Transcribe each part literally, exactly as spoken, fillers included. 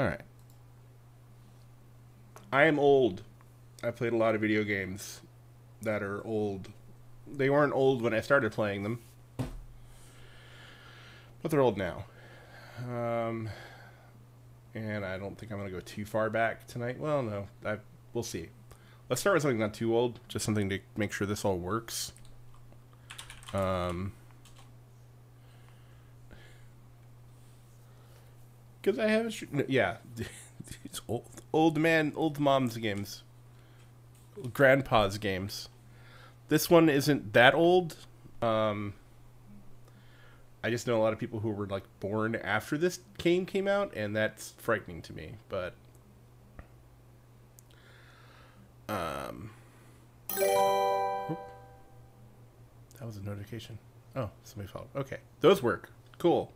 Alright. I am old. I played a lot of video games that are old. They weren't old when I started playing them, but they're old now. Um, and I don't think I'm going to go too far back tonight. Well, no, I, we'll see. Let's start with something not too old, just something to make sure this all works. Um, because I haven't, no, yeah, it's old, old man, old mom's games, grandpa's games. This one isn't that old. Um, I just know a lot of people who were like born after this game came out, and that's frightening to me. But um, oh, that was a notification. Oh, somebody followed. Okay, those work. Cool.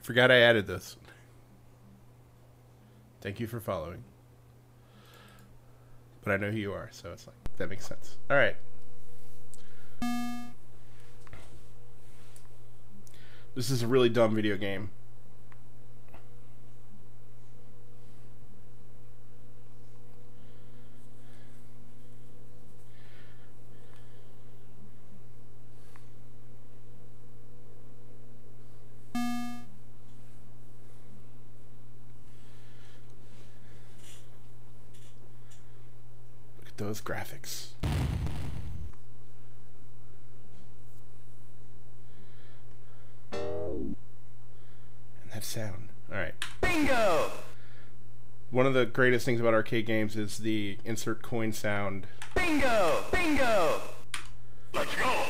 Forgot I added this. Thank you for following. But I know who you are, so it's like, that makes sense. All right. This is a really dumb video game. Those graphics. And that sound. Alright. Bingo! One of the greatest things about arcade games is the insert coin sound. Bingo! Bingo! Let's go!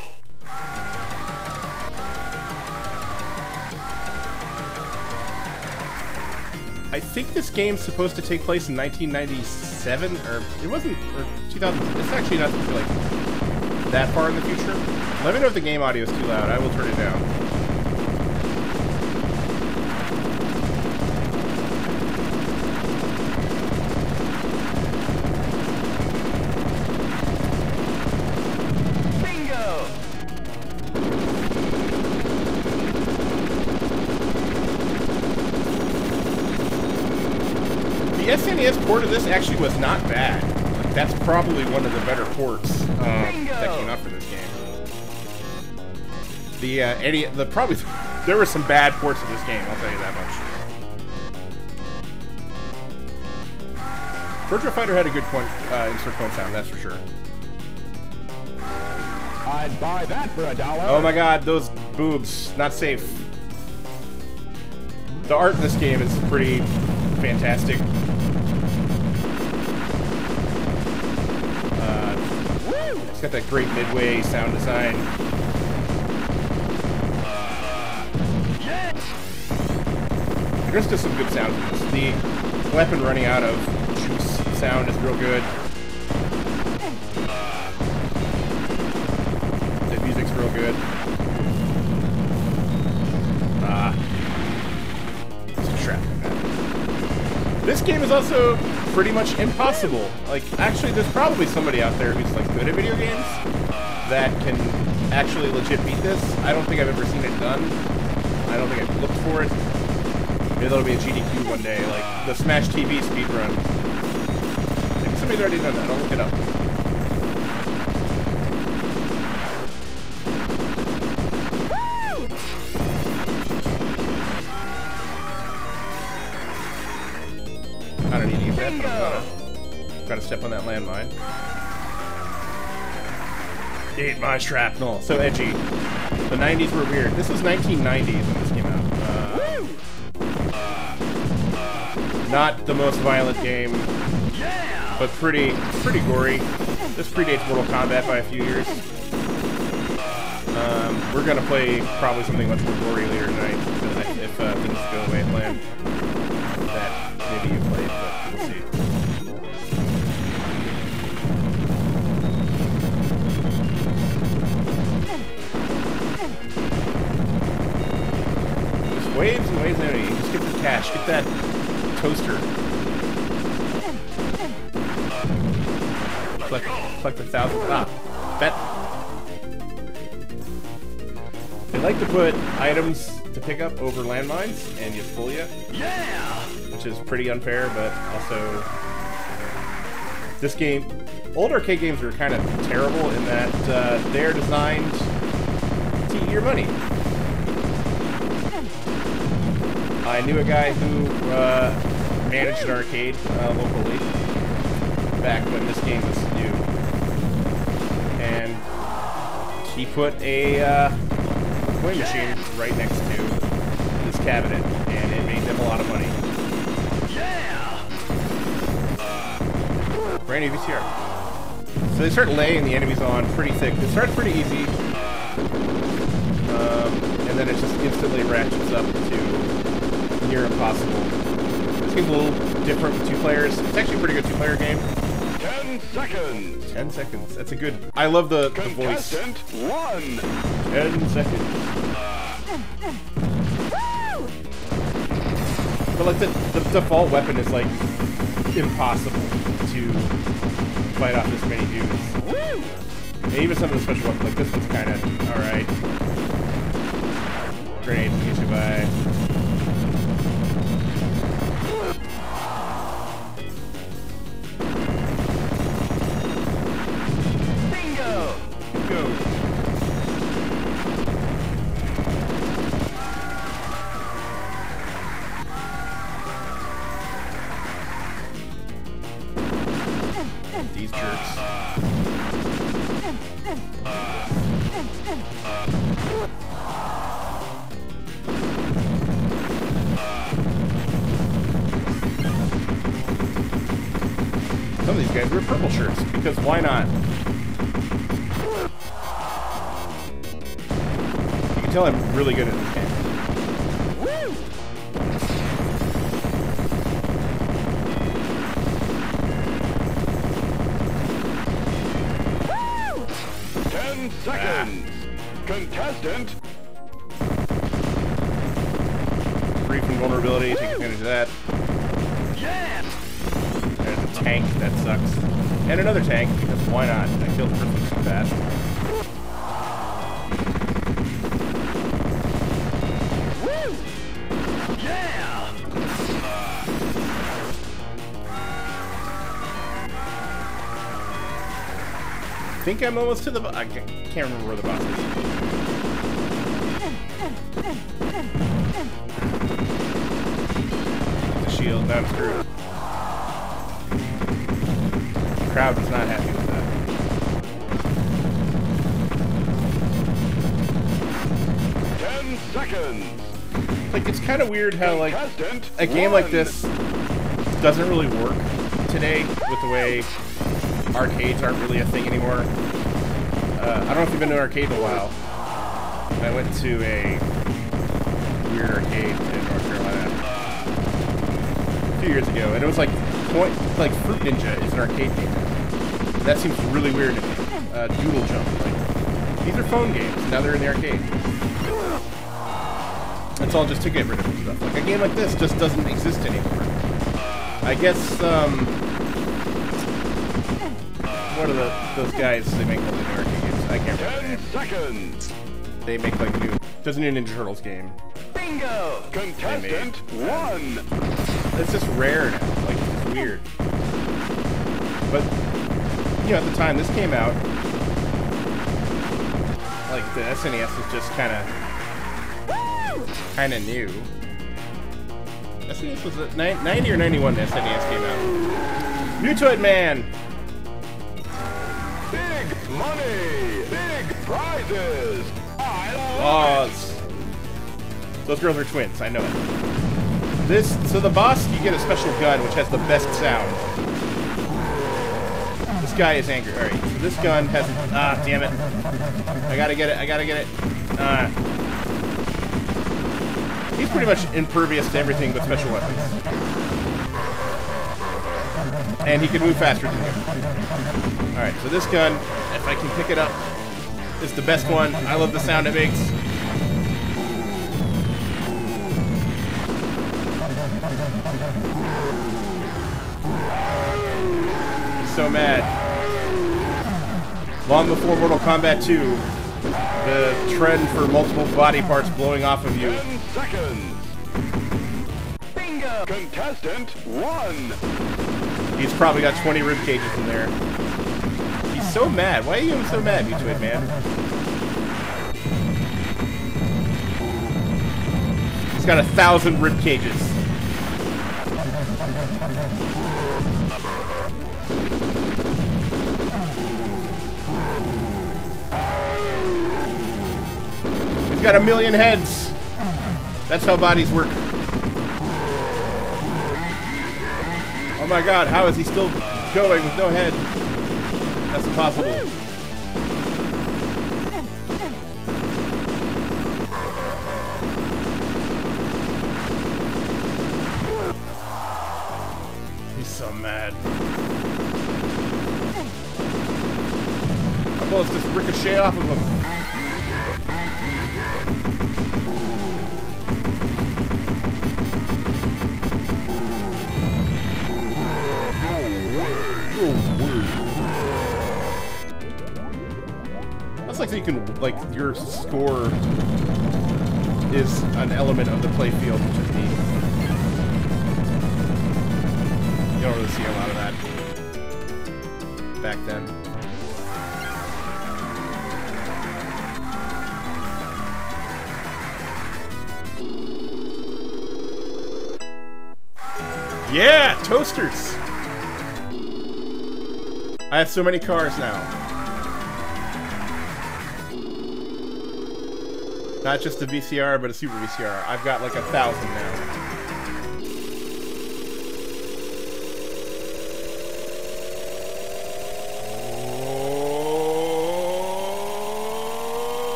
I think this game's supposed to take place in nineteen ninety-seven, or it wasn't, or two thousand. It's actually not like that far in the future. Let me know if the game audio is too loud. I will turn it down. Port of this actually was not bad. Like, that's probably one of the better ports um, that came out for this game. The uh, any the probably there were some bad ports of this game. I'll tell you that much. Virtua Fighter had a good point, uh, insert point sound, that's for sure. I'd buy that for a dollar. Oh my God, those boobs! Not safe. The art in this game is pretty fantastic. It's got that great midway sound design. Uh, yes. There's just some good sounds. The weapon running out of juice sound is real good. Uh, the music's real good. Ah, uh, it's a trap. This game is also pretty much impossible. Like, actually, there's probably somebody out there who's like good at video games that can actually legit beat this. I don't think I've ever seen it done. I don't think I've looked for it. Maybe that'll be a G D Q one day, like the Smash T V speedrun. Maybe somebody's already done that. I'll look it up. Gotta step on that landmine. Eat my shrapnel. So edgy. The nineties were weird. This was nineteen ninety when this came out. Uh, uh, uh, not the most violent game, but pretty, pretty gory. This predates Mortal Kombat by a few years. Um, we're gonna play probably something much more gory later tonight if uh, things go away and land. That maybe you played, but we'll see. Waves and waves and waves. Just get the cash. Get that toaster. Collect, collect the thousand. Ah, bet. They like to put items to pick up over landmines and you pull you. Yeah! Which is pretty unfair, but also this game, old arcade games are kind of terrible in that uh, they're designed to eat your money. I knew a guy who uh, managed an arcade uh, locally back when this game was new, and he put a uh, coin machine right next to this cabinet, and it made them a lot of money. Uh, brand new V C R. So they start laying the enemies on pretty thick. It starts pretty easy, um, and then it just instantly ratchets up to near impossible. This game's a little different with two players. It's actually a pretty good two-player game. Ten seconds. Ten seconds. That's a good. I love the, the voice. One. Ten seconds. Uh. But like the, the default weapon is like impossible to fight off this many dudes. Woo! And even some of the special weapons, like this one's kind of all right. Grenade gets you by. Why not? You can tell I'm really good at this game. Woo! Woo! Ten seconds! Ah. Contestant! Free from vulnerability, take advantage of that. Yeah! There's a tank, that sucks. And another tank, because why not? I killed the first one too fast. Woo! Yeah! I think I'm almost to the boss. I can't remember where the boss is. The shield, now I'm screwed. The crowd is not happy with that. Ten seconds. Like it's kind of weird how like a game like this doesn't really work today with the way arcades aren't really a thing anymore. Uh, I don't know if you've been to an arcade in a while. I went to a weird arcade in North Carolina a few years ago, and it was like. Point, like Fruit Ninja is an arcade game. That seems really weird to me. Uh, Doodle Jump, like these are phone games. Now they're in the arcade. That's all just to get rid of stuff. Like a game like this just doesn't exist anymore. I guess um, what are the those guys? They make all the new arcade games. I can't remember. Seconds. They make like new. There's a new Ninja Turtles game. Bingo. Contestant one. It's just rare now. Weird, but you know, at the time this came out, like the S N E S was just kind of, kind of new. S N E S was a, ninety or ninety-one. The S N E S came out. Mutoid Man. Big money, big prizes. I oh, those girls are twins. I know it. This, so the boss, you get a special gun which has the best sound. This guy is angry. All right, so this gun has a, ah, damn it! I gotta get it. I gotta get it. Ah. He's pretty much impervious to everything but special weapons, and he can move faster than you. All right, so this gun, if I can pick it up, is the best one. I love the sound it makes. So mad. Long before Mortal Kombat two, the trend for multiple body parts blowing off of you. Ten seconds. Bingo. Contestant one. He's probably got twenty rib cages in there. He's so mad. Why are you so mad, you twin man? He's got a thousand rib cages. He's got a million heads. That's how bodies work. Oh my god, how is he still going with no head? That's impossible. He's so mad. How about just ricochet off of him? So you can, like, your score is an element of the playfield, which is neat. You don't really see a lot of that back then. Yeah, toasters. I have so many cars now. Not just a V C R, but a super V C R. I've got like a thousand now.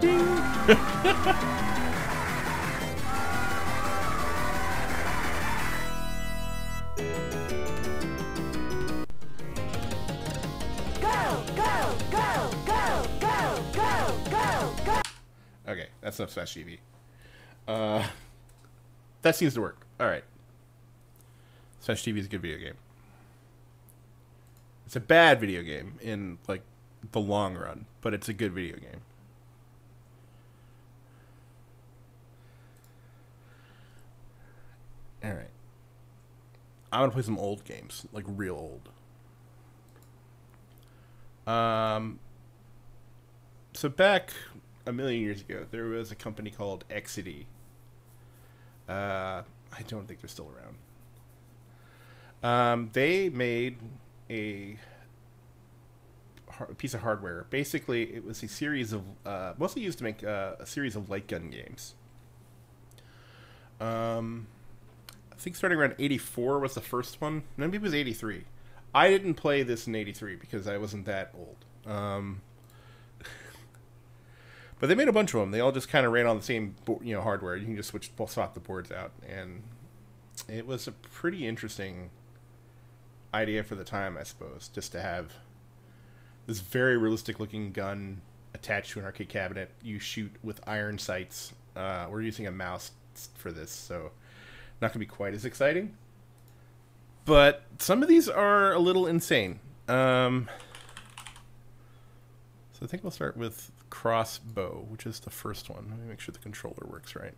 Ding! Smash T V. Uh, that seems to work. Alright. Smash T V is a good video game. It's a bad video game in, like, the long run, but it's a good video game. Alright. I'm gonna play some old games. Like, real old. Um, so back a million years ago, there was a company called Exidy. Uh, I don't think they're still around. Um, they made a, a piece of hardware. Basically, it was a series of, uh, mostly used to make uh, a series of light gun games. Um, I think starting around eighty-four was the first one. Maybe it was eighty-three. I didn't play this in eighty-three because I wasn't that old. Um... But they made a bunch of them. They all just kind of ran on the same, you know, hardware. You can just switch, swap the boards out, and it was a pretty interesting idea for the time, I suppose, just to have this very realistic-looking gun attached to an arcade cabinet. You shoot with iron sights. Uh, we're using a mouse for this, so not gonna be quite as exciting. But some of these are a little insane. Um, so I think we'll start with Crossbow, which is the first one. Let me make sure the controller works right.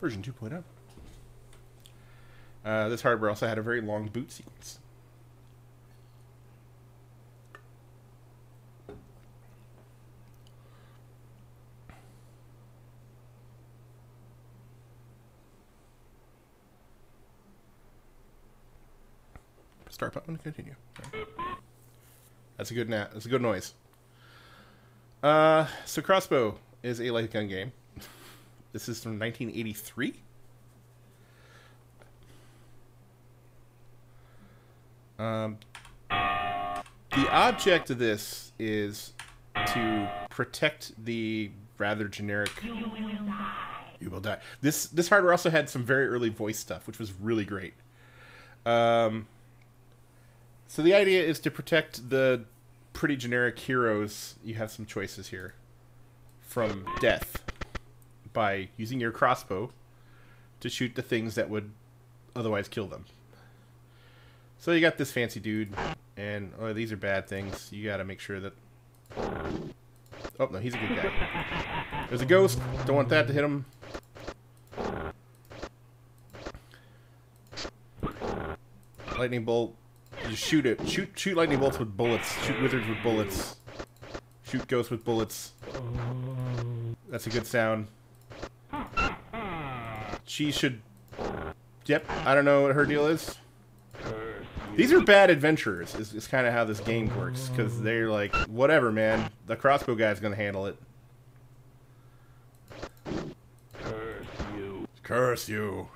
Version two point oh. Uh, this hardware also had a very long boot sequence. Start button to continue. Okay. That's a good na- that's a good noise. Uh, so Crossbow is a light gun game. This is from nineteen eighty-three. Um, the object of this is to protect the rather generic. You will die. You will die. This this hardware also had some very early voice stuff, which was really great. Um, so the idea is to protect the pretty generic heroes. You have some choices here from death by using your crossbow to shoot the things that would otherwise kill them. So you got this fancy dude, and oh, these are bad things. You got to make sure that... Oh, no, he's a good guy. There's a ghost. Don't want that to hit him. Lightning bolt. You shoot it. Shoot shoot lightning bolts with bullets. Shoot wizards with bullets. Shoot ghosts with bullets. That's a good sound. She should... Yep, I don't know what her deal is. These are bad adventurers, is, is kind of how this game works, because they're like, whatever, man. The crossbow guy's going to handle it. Curse you. Curse you.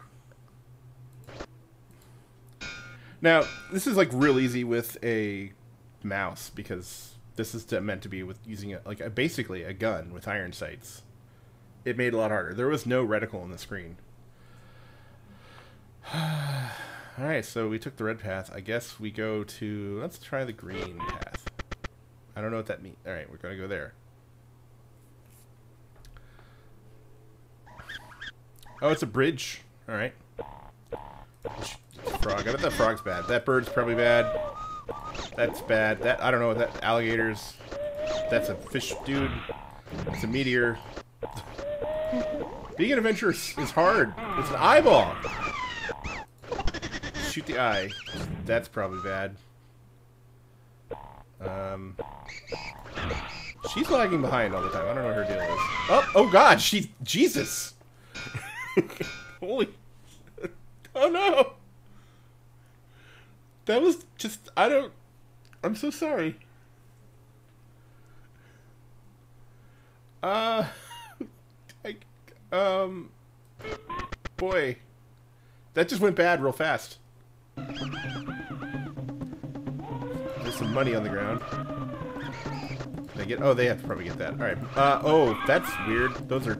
Now, this is like real easy with a mouse, because this is to, meant to be with using a, like a, basically a gun with iron sights. It made it a lot harder. There was no reticle on the screen. Alright, so we took the red path. I guess we go to... Let's try the green path. I don't know what that means. Alright, we're going to go there. Oh, it's a bridge. Alright. Frog. I bet that frog's bad. That bird's probably bad. That's bad. That I don't know what that... Alligators. That's a fish dude. It's a meteor. Being an adventurer is hard. It's an eyeball. Shoot the eye. That's probably bad. Um, she's lagging behind all the time. I don't know what her deal is. Oh, oh God, she's Jesus. Holy. Oh no. That was just. I don't. I'm so sorry. Uh. I, um. Boy, that just went bad real fast. There's some money on the ground. They get. Oh, they have to probably get that. All right. Uh, oh, that's weird. Those are.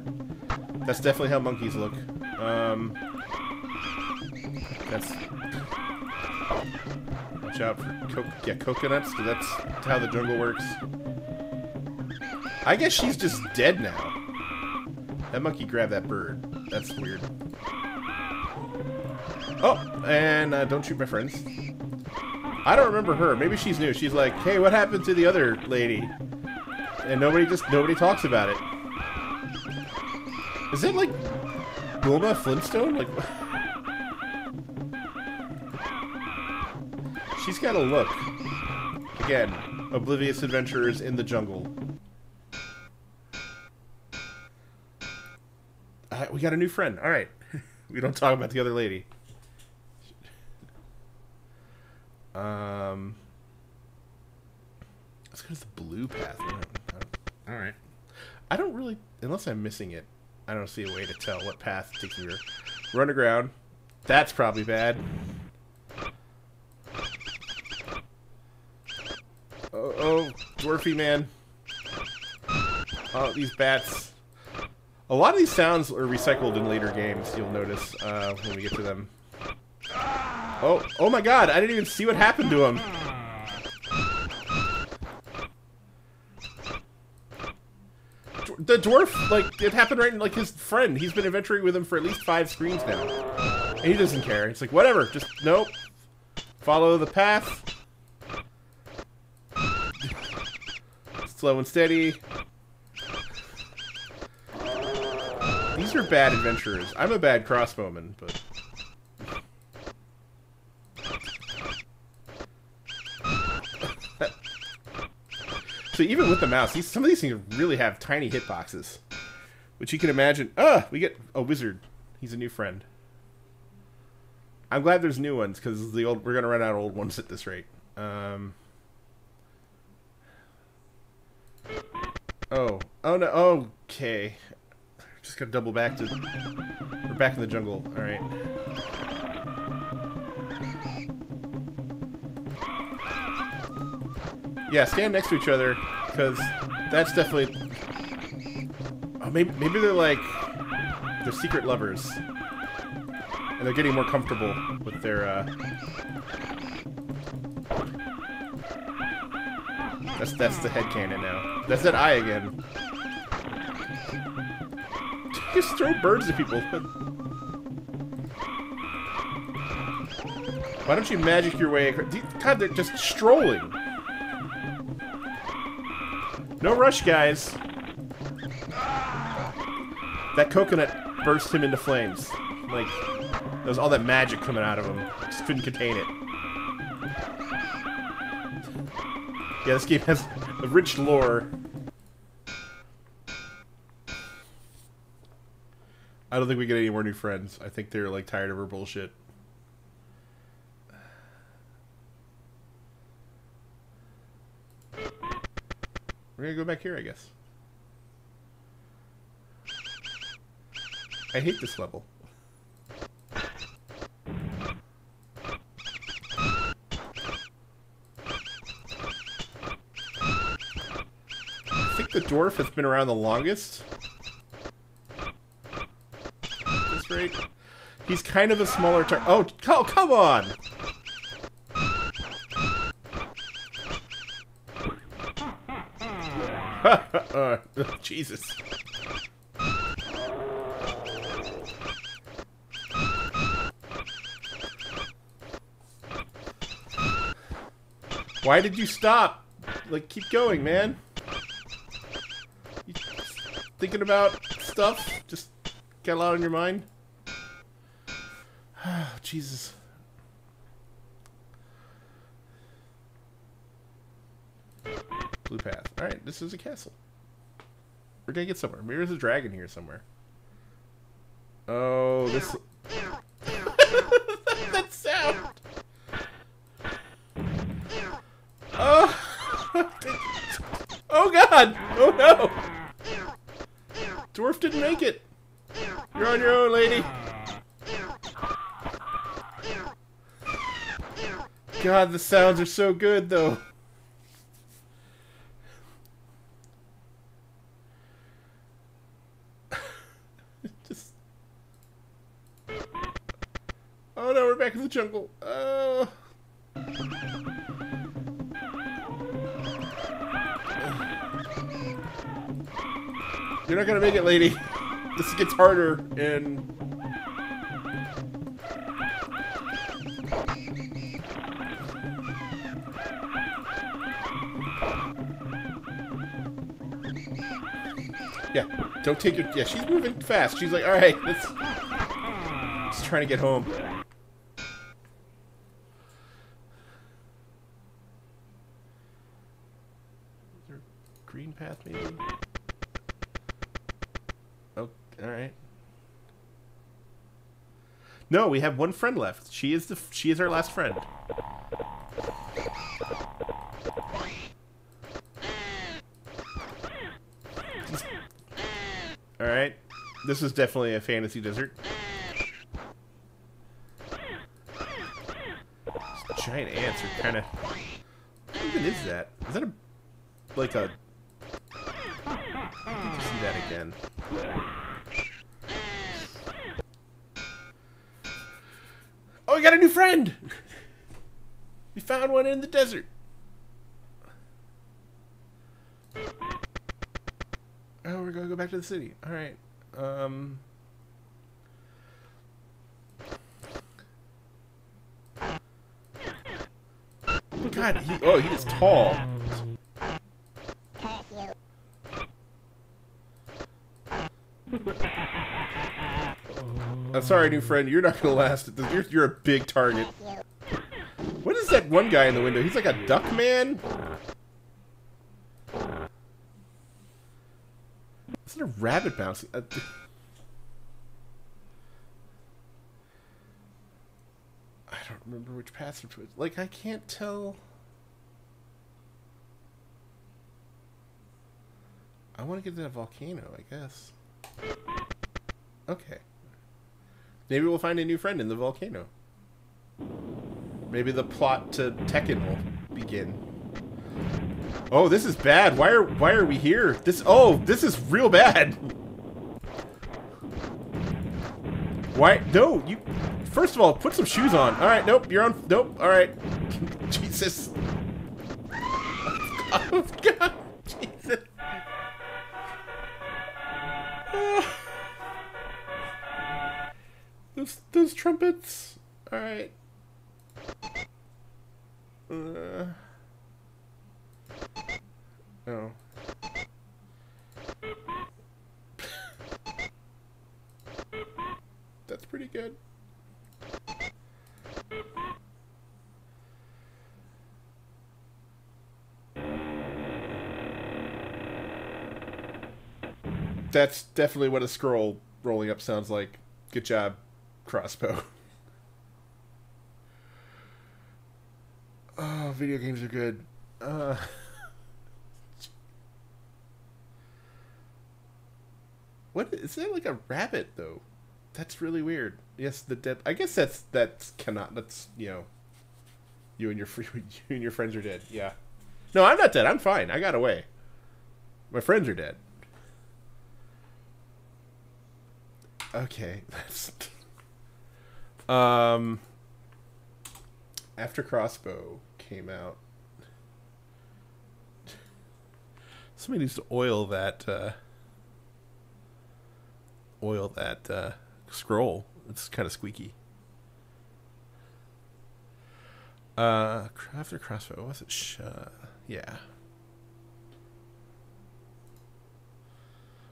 That's definitely how monkeys look. Um. That's. Watch out for co yeah, coconuts, because that's how the jungle works. I guess she's just dead now. That monkey grabbed that bird. That's weird. Oh, and uh, don't shoot my friends. I don't remember her. Maybe she's new. She's like, hey, what happened to the other lady? And nobody just, nobody talks about it. Is it like Wilma Flintstone? Like, she's got a look. Again, oblivious adventurers in the jungle. Uh, we got a new friend. All right. We don't talk about the other lady. Um, let's go to the blue path. All right. I don't really, unless I'm missing it, I don't see a way to tell what path to clear. Run aground. That's probably bad. Oh, oh, dwarfy man. Oh, these bats. A lot of these sounds are recycled in later games, you'll notice, uh, when we get to them. Oh, oh my God, I didn't even see what happened to him. The dwarf, like, it happened right in, like, his friend. He's been adventuring with him for at least five screens now. And he doesn't care. It's like, whatever, just, nope. Follow the path. Slow and steady. These are bad adventurers. I'm a bad crossbowman, but... So even with the mouse, these, some of these things really have tiny hitboxes, which you can imagine. Ah, we get a wizard. He's a new friend. I'm glad there's new ones, because the old we're gonna run out of old ones at this rate. Um, oh, oh no. Okay, just gotta double back to. We're back in the jungle. All right. Yeah, stand next to each other, because that's definitely... Oh, maybe, maybe they're like, they're secret lovers. And they're getting more comfortable with their, uh... That's, that's the headcanon now. That's that eye again. Just throw birds at people. Why don't you magic your way across? God, they're just strolling. No rush, guys. That coconut burst him into flames. Like, there was all that magic coming out of him. Just couldn't contain it. Yeah, this game has a rich lore. I don't think we get any more new friends. I think they're, like, tired of her bullshit. We're gonna go back here, I guess. I hate this level. I think the dwarf has been around the longest. Right. He's kind of a smaller target. Oh, oh, come on! uh, Jesus. Why did you stop? Like, keep going, man. You thinking about stuff? Just got a lot on your mind? Jesus. Blue path. Alright, this is a castle. We're gonna get somewhere. Maybe there's a dragon here somewhere. Oh, this... that sound! Oh! Oh god! Oh no! Dwarf didn't make it! You're on your own, lady! God, the sounds are so good, though. Just... Oh no, we're back in the jungle. Oh. You're not gonna make it, lady. This gets harder and... Yeah, don't take your... Yeah, she's moving fast. She's like, alright, let's... Just trying to get home. Is there a green path, maybe? Oh, alright. No, we have one friend left. She is the... She is our last friend. Alright, this is definitely a fantasy desert. These giant ants are kind of... What even is that? Is that a... like a... I can see that again. Oh, we got a new friend! We found one in the desert. Oh, we're gonna go back to the city. All right. Um. God. He, oh, he is tall. I'm sorry, new friend. You're not gonna last at this. You're, you're a big target. What is that one guy in the window? He's like a duck man. A rabbit bouncing. Uh, I don't remember which paths are to it. Like, I can't tell. I want to get to that volcano, I guess. Okay. Maybe we'll find a new friend in the volcano. Maybe the plot to Tekken will begin. Oh, this is bad. Why are why are we here? This oh, this is real bad. Why? No, you... First of all, put some shoes on. Alright, nope, you're on... Nope, alright. Jesus. Oh, God. Jesus. Oh. Those, those trumpets. Alright. Uh. Oh. That's pretty good. That's definitely what a scroll rolling up sounds like. Good job, Crossbow. Oh, video games are good. Uh... What is that? Like a rabbit, though. That's really weird. Yes, the dead. I guess that's that's cannot. That's you know, you and your free, you and your friends are dead. Yeah. No, I'm not dead. I'm fine. I got away. My friends are dead. Okay. That's. Um. After Crossbow came out, somebody needs to oil that. Uh, oil that. Uh, Scroll. It's kind of squeaky. Uh, after Crossbow, was it? Sh uh, yeah.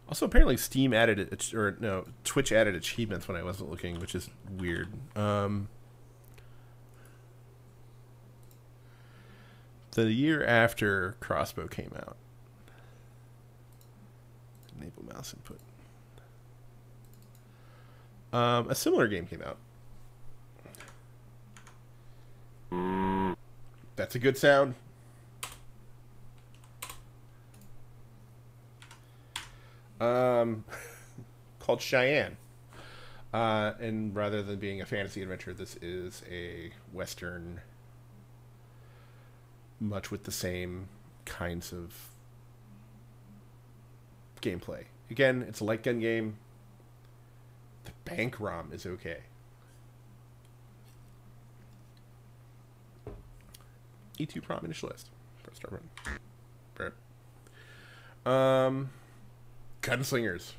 Also, apparently, Steam added it, or no, Twitch added achievements when I wasn't looking, which is weird. Um, the year after Crossbow came out, enable mouse input. Um, a similar game came out. That's a good sound. Um, called Cheyenne. Uh, and rather than being a fantasy adventure, this is a Western, much with the same kinds of gameplay. Again, it's a light gun game. The bank ROM is okay. E two prom initial list. First start run. Um, Gunslingers.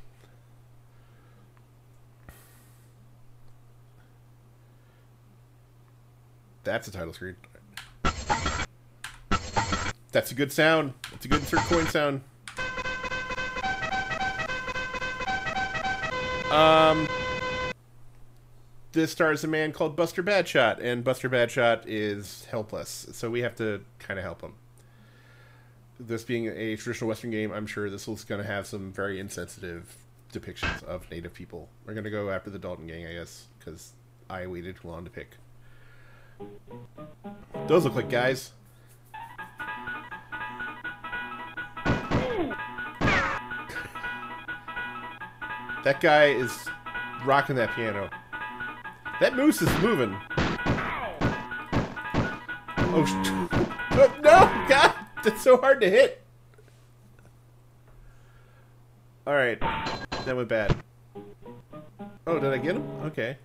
That's a title screen. That's a good sound. That's a good insert coin sound. Um, this stars a man called Buster Badshot, and Buster Badshot is helpless, so we have to kind of help him. This being a traditional Western game, I'm sure this is going to have some very insensitive depictions of Native people. We're going to go after the Dalton gang, I guess, because I waited too long to pick. Those look like guys. That guy is rocking that piano. That moose is moving. Oh, sh oh no! God! That's so hard to hit! Alright. That went bad. Oh, did I get him? Okay.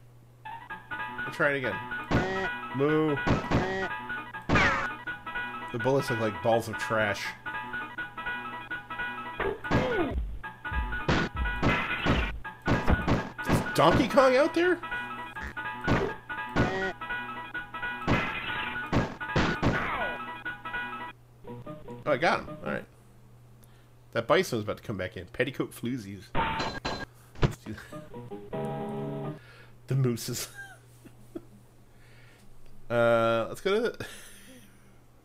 I'll try it again. Moo. The bullets look like balls of trash. Donkey Kong out there? Oh, I got him. Alright. That bison's about to come back in. Petticoat Floozies. Let's do that. The mooses. uh, let's go to the...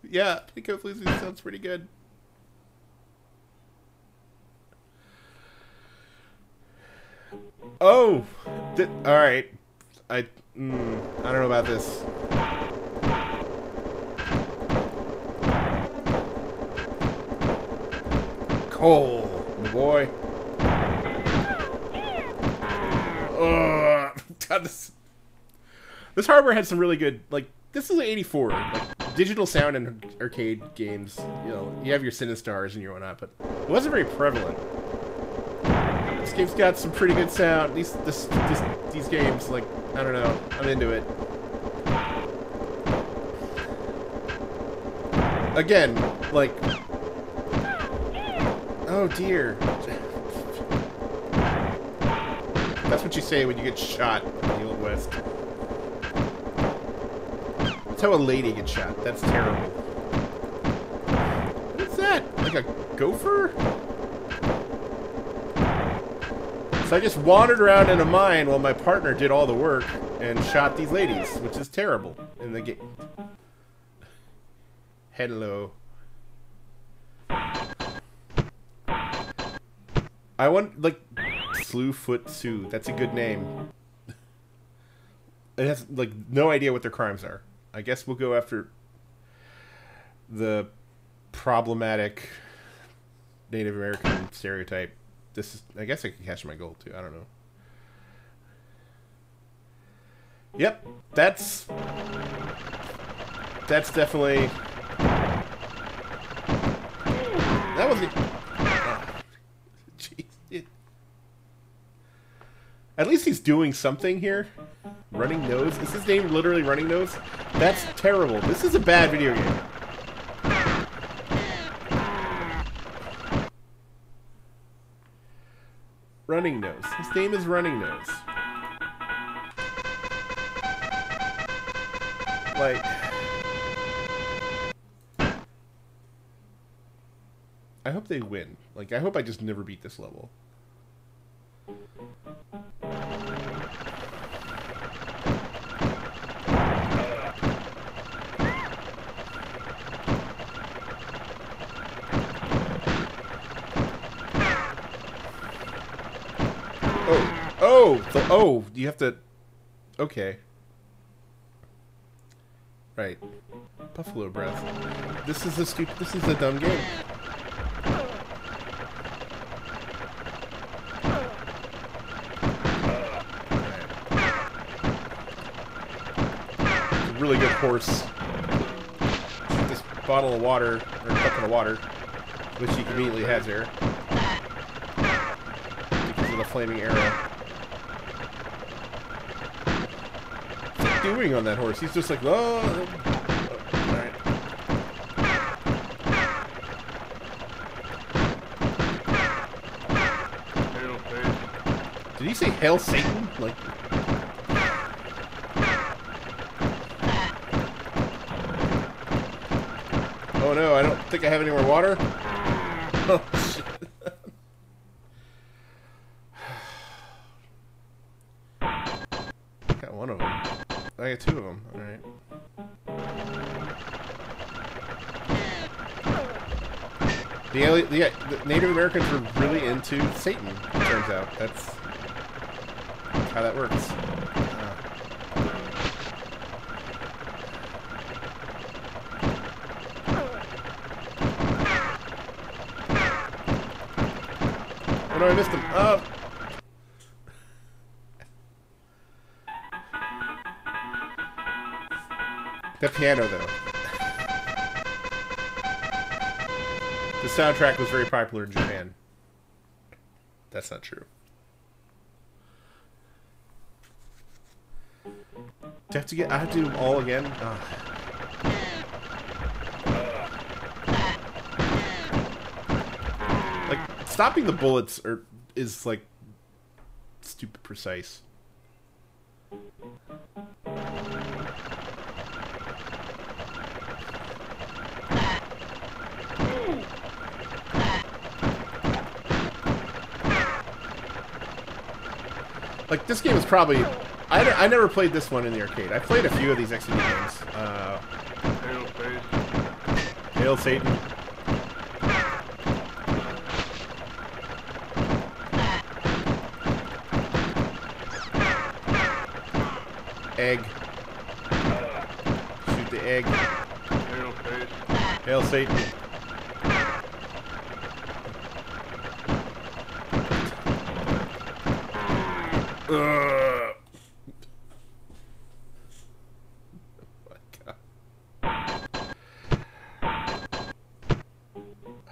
Yeah, Petticoat Floozies sounds pretty good. Oh, th all right. I mm, I don't know about this. Cole, boy. Oh, God, this this hardware had some really good. Like this is an eighty-four. Like, digital sound and arcade games. You know, you have your Sinistars and your whatnot, but it wasn't very prevalent. This game's got some pretty good sound. These this, this, these games, like, I don't know, I'm into it. Again, like, oh dear. That's what you say when you get shot in the Old West. That's how a lady gets shot. That's terrible. What's that? Like a gopher? So I just wandered around in a mine while my partner did all the work and shot these ladies, which is terrible in the game. Hello. I want, like, Slewfoot Sue. That's a good name. It has, like, no idea what their crimes are. I guess we'll go after the problematic Native American stereotype. This is, I guess I can catch my goal, too. I don't know. Yep. That's... That's definitely... That was it. Oh. Jeez. It... At least he's doing something here. Running Nose? Is his name literally Running Nose? That's terrible. This is a bad video game. Running Nose. His name is Running Nose. Like... I hope they win. Like, I hope I just never beat this level. Oh, oh, the, oh, you have to, okay. Right. Buffalo breath. This is a stupid, this is a dumb game. Really good horse. This bottle of water, or bucket of water, which he conveniently has there. Because of the flaming arrow. What's he doing on that horse? He's just like, oh! Oh. Alright. Did he say Hail Satan? Like... Oh no, I don't think I have any more water. Oh, shit. I got one of them. I got two of them. Alright. The, alien, the, the Native Americans were really into Satan, it turns out. That's how that works. No, I missed him. Oh. The piano, though. The soundtrack was very popular in Japan. That's not true. Do I have to get? I have to do them all again. Oh. Stopping the bullets are, is, like, stupid precise. Like, this game is probably... I, I never played this one in the arcade. I played a few of these Exidy games. Uh, Hail Satan. Hail Satan. Egg. Shoot the egg. Hail Satan. Hail Satan. Oh my God.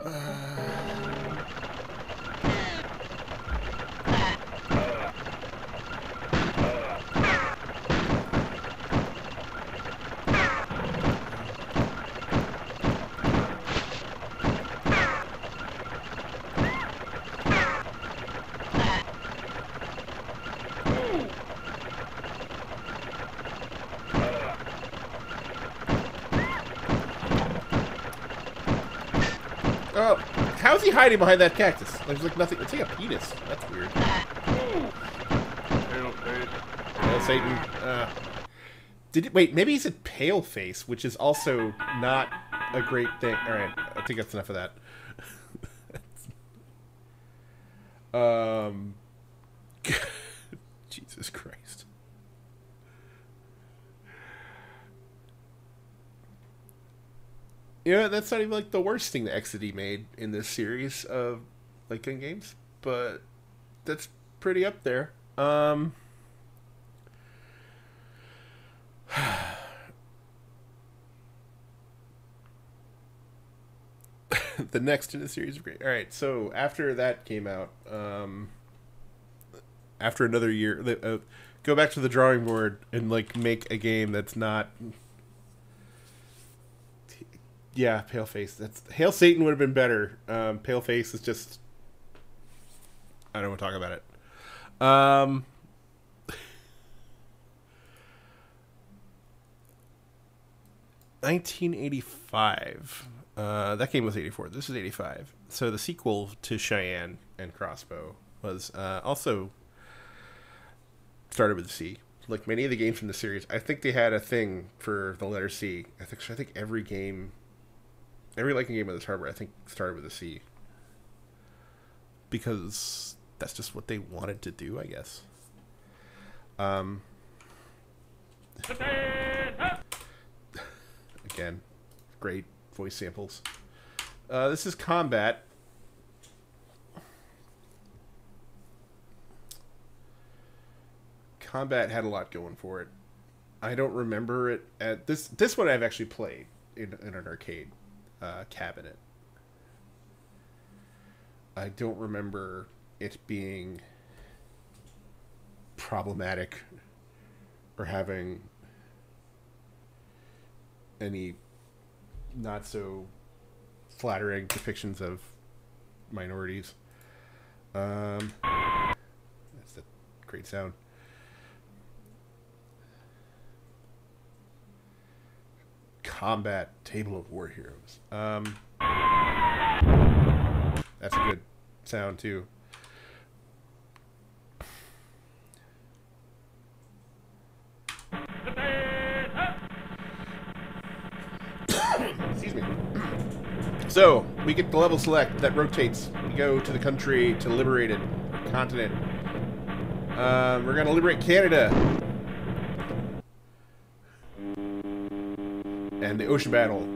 Uh. Oh, how is he hiding behind that cactus? There's like nothing. It's like a penis. That's weird. Pale face. Pale Satan. Uh, did it, wait? Maybe he said pale face, which is also not a great thing. All right, I think that's enough of that. Um, Jesus Christ. You know, that's not even like the worst thing that Exidy made in this series of like gun games, but that's pretty up there. Um, the next in the series of great. All right, so after that came out, um, after another year, uh, go back to the drawing board and like make a game that's not. Yeah, Pale Face. That's Hail Satan would have been better. Um, Pale Face is just. I don't want to talk about it. Um. nineteen eighty-five. Uh, that game was eighty-four. This is eighty-five. So the sequel to Cheyenne and Crossbow was uh, also started with C. Like many of the games from the series, I think they had a thing for the letter C. I think so. I think every game, every liking game with this hardware, I think started with a C. Because that's just what they wanted to do, I guess. Um. Again, great voice samples. Uh, this is Combat. Combat had a lot going for it. I don't remember it at this. This one I've actually played in, in an arcade uh, cabinet. I don't remember it being problematic or having any not so flattering depictions of minorities. Um, that's a great sound. Combat Table of War Heroes. Um, that's a good sound too. Excuse me. So we get the level select that rotates. We go to the country to liberate it, continent. Um, we're gonna liberate Canada. And the ocean battle.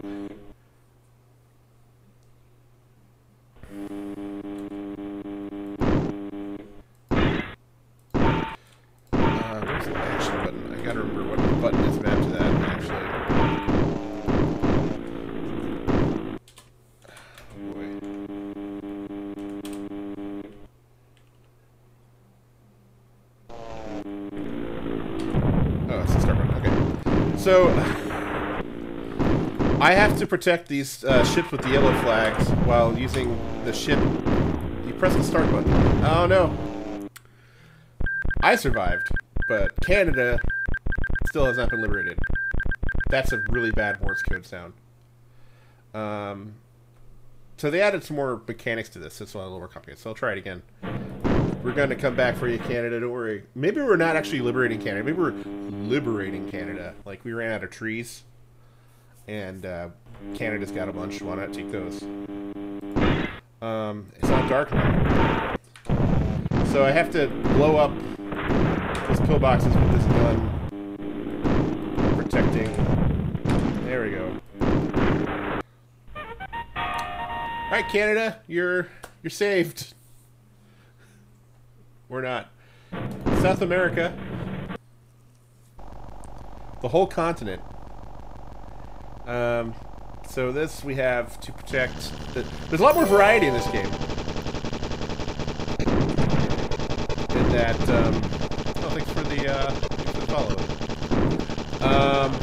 Uh, where's the action button? I gotta remember what button is mapped to that, actually. Oh, boy. Oh, it's the start button. Okay. So. I have to protect these uh, ships with the yellow flags while using the ship. You press the start button. Oh no. I survived, but Canada still has not been liberated. That's a really bad Morse code sound. Um, so they added some more mechanics to this. It's a little more complicated, so I'll try it again. We're going to come back for you, Canada. Don't worry. Maybe we're not actually liberating Canada. Maybe we're liberating Canada. Like we ran out of trees. And uh, Canada's got a bunch. Why not take those? Um, it's not dark now, so I have to blow up those pillboxes with this gun, protecting. There we go. All right, Canada, you're you're saved. We're not. South America, the whole continent. Um, so this we have to protect. The, there's a lot more variety in this game. In that, um, oh, thanks for the, uh, thanks for the follow. Um,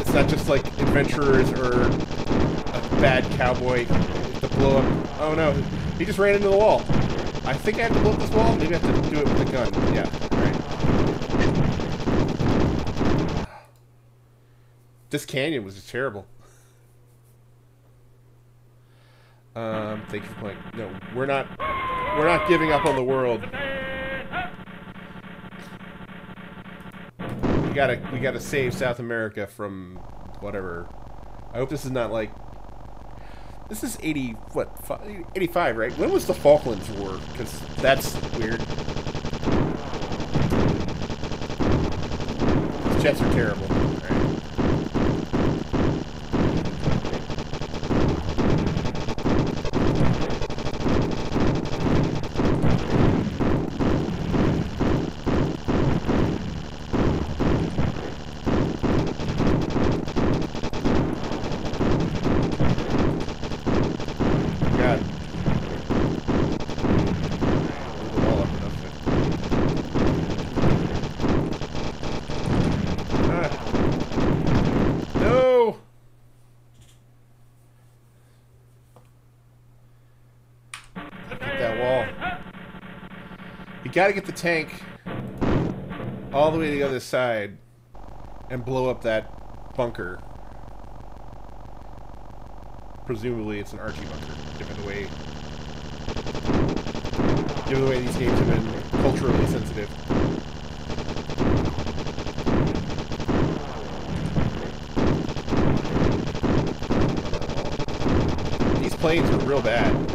it's not just like adventurers or a bad cowboy to blow up. Oh no, he just ran into the wall. I think I have to blow up this wall. Maybe I have to do it with a gun. Yeah. This canyon was just terrible. Um, thank you for playing. No, we're not. We're not giving up on the world. We gotta. We gotta save South America from whatever. I hope this is not like. This is eighty. What? eighty-five, right? When was the Falklands War? Because that's weird. These jets are terrible. Gotta get the tank all the way to the other side and blow up that bunker. Presumably it's an Archie bunker, given the way given the way these games have been culturally sensitive. These planes are real bad.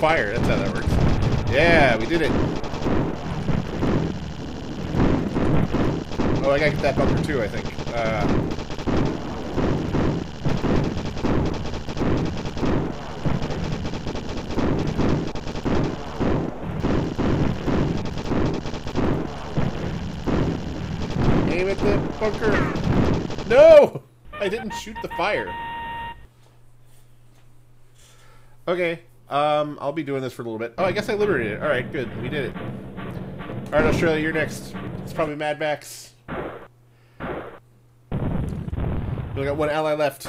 Fire, that's how that works. Yeah, we did it. Oh, I gotta get that bunker too, I think. Uh, aim at the bunker. No! I didn't shoot the fire. Okay. Um, I'll be doing this for a little bit. Oh, I guess I liberated it. Alright, good. We did it. Alright, Australia, you're next. It's probably Mad Max. We only got one ally left.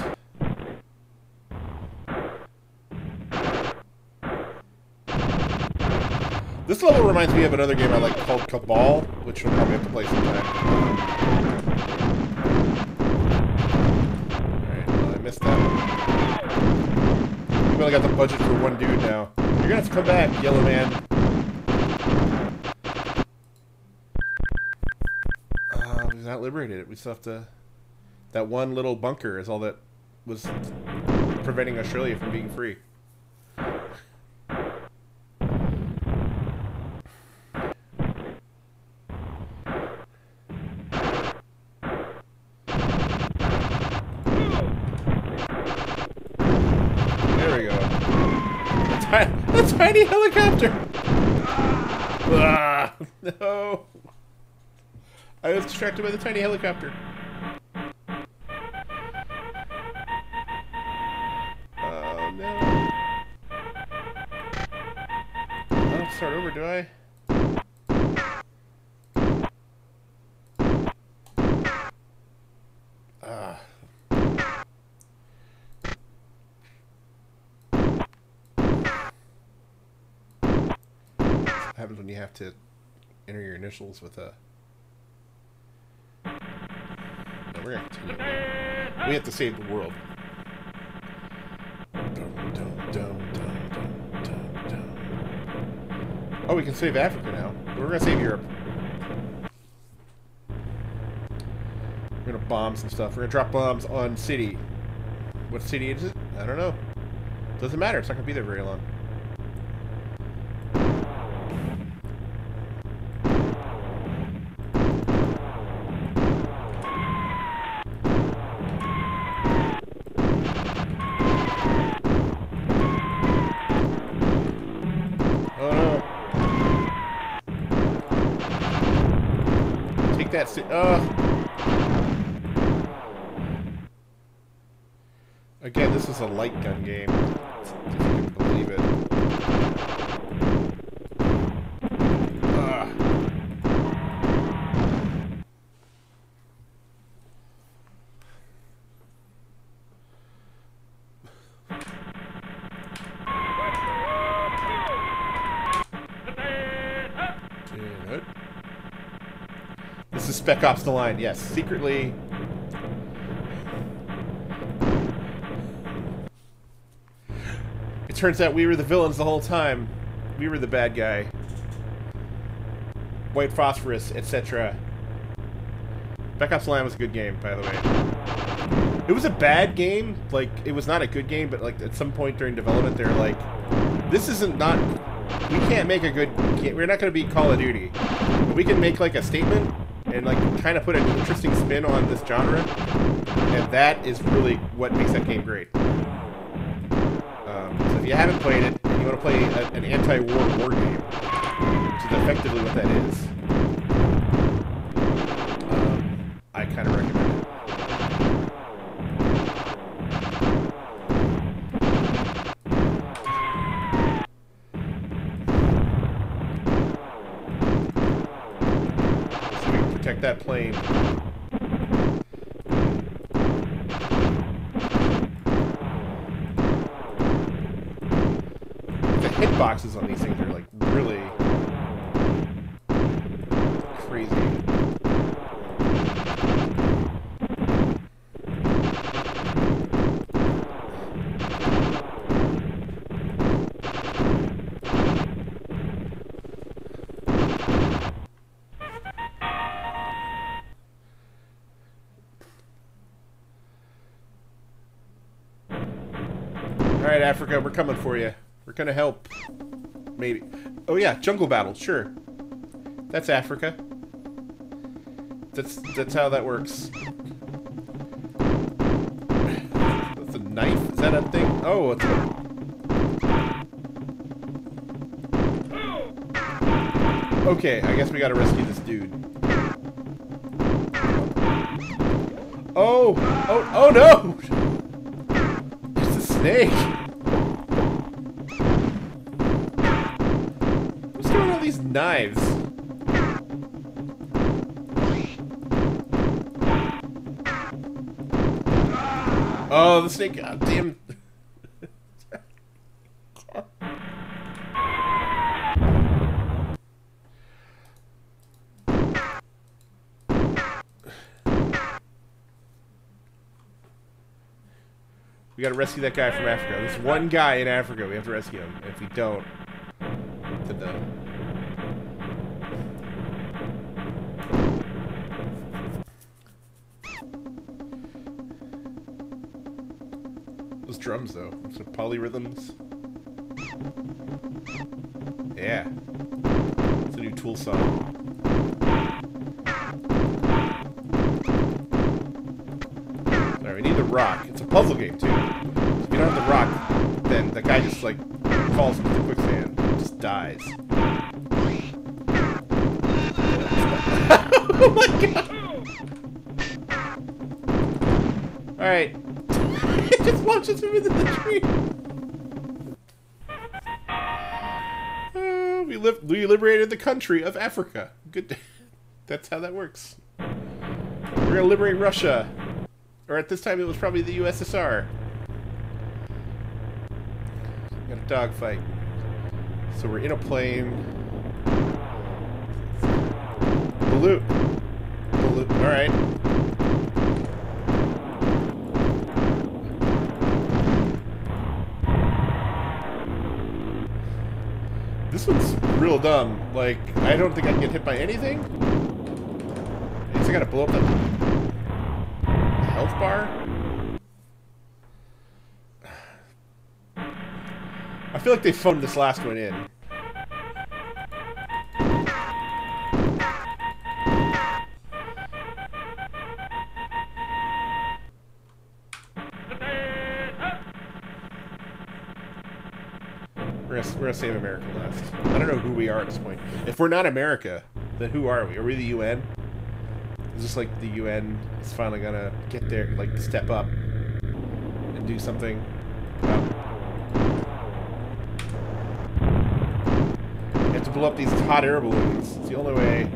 This level reminds me of another game I like called Cabal, which we'll probably have to play sometime. Alright, well, I missed that. I got the budget for one dude now. You're gonna have to come back, yellow man. Uh, we've not liberated it. We still have to... That one little bunker is all that was preventing Australia from being free. Tiny helicopter! Ah, no! I was distracted by the tiny helicopter. Oh no. I don't have to start over, do I? When you have to enter your initials with a... No, we're gonna continue. We have to save the world. Oh, we can save Africa now. We're gonna save Europe. We're gonna bomb some stuff. We're gonna drop bombs on city. What city is it? I don't know. Doesn't matter. It's not gonna be there very long. That's it. Uh. Again, this is a light gun game. Just couldn't believe it. Uh. is Spec Ops the Line, yes. Secretly... It turns out we were the villains the whole time. We were the bad guy. White Phosphorus, et cetera. Black Ops the Line was a good game, by the way. It was a bad game. Like, it was not a good game, but like at some point during development, they're like, this isn't not... We can't make a good game. We're not going to be Call of Duty. We can make like a statement and like kind of put an interesting spin on this genre. And that is really what makes that game great. If you haven't played it, and you want to play a, an anti-war war game, which is effectively what that is, um, I kind of recommend it. So we can protect that plane. Boxes on these things are like really crazy. All right, Africa, we're coming for you. We're gonna help. Maybe. Oh yeah, jungle battle, sure. That's Africa. That's that's how that works. That's a knife? Is that a thing? Oh, it's a... Okay, I guess we gotta rescue this dude. Oh! Oh, oh no! It's a snake! Knives. Oh, the snake! God damn! We gotta rescue that guy from Africa. There's one guy in Africa. We have to rescue him. If we don't, then no. Drums though, some polyrhythms. Yeah, it's a new Tool song. Alright, we need the rock. It's a puzzle game too. If you don't have the rock, then the guy just like falls into the quicksand, and just dies. Oh my god! All right. It just launches him into the tree. Uh, we, li we liberated the country of Africa. Good. That's how that works. We're gonna liberate Russia, or at this time it was probably the U S S R. We got a dogfight. So we're in a plane. Balloon. Balloon. All right. This one's real dumb. Like, I don't think I can get hit by anything. I guess I gotta blow up that health bar. I feel like they phoned this last one in. We're gonna save America last. I don't know who we are at this point. If we're not America, then who are we? Are we the U N? It's just like the U N is finally gonna get there, like step up and do something. You have to blow up these hot air balloons. It's the only way.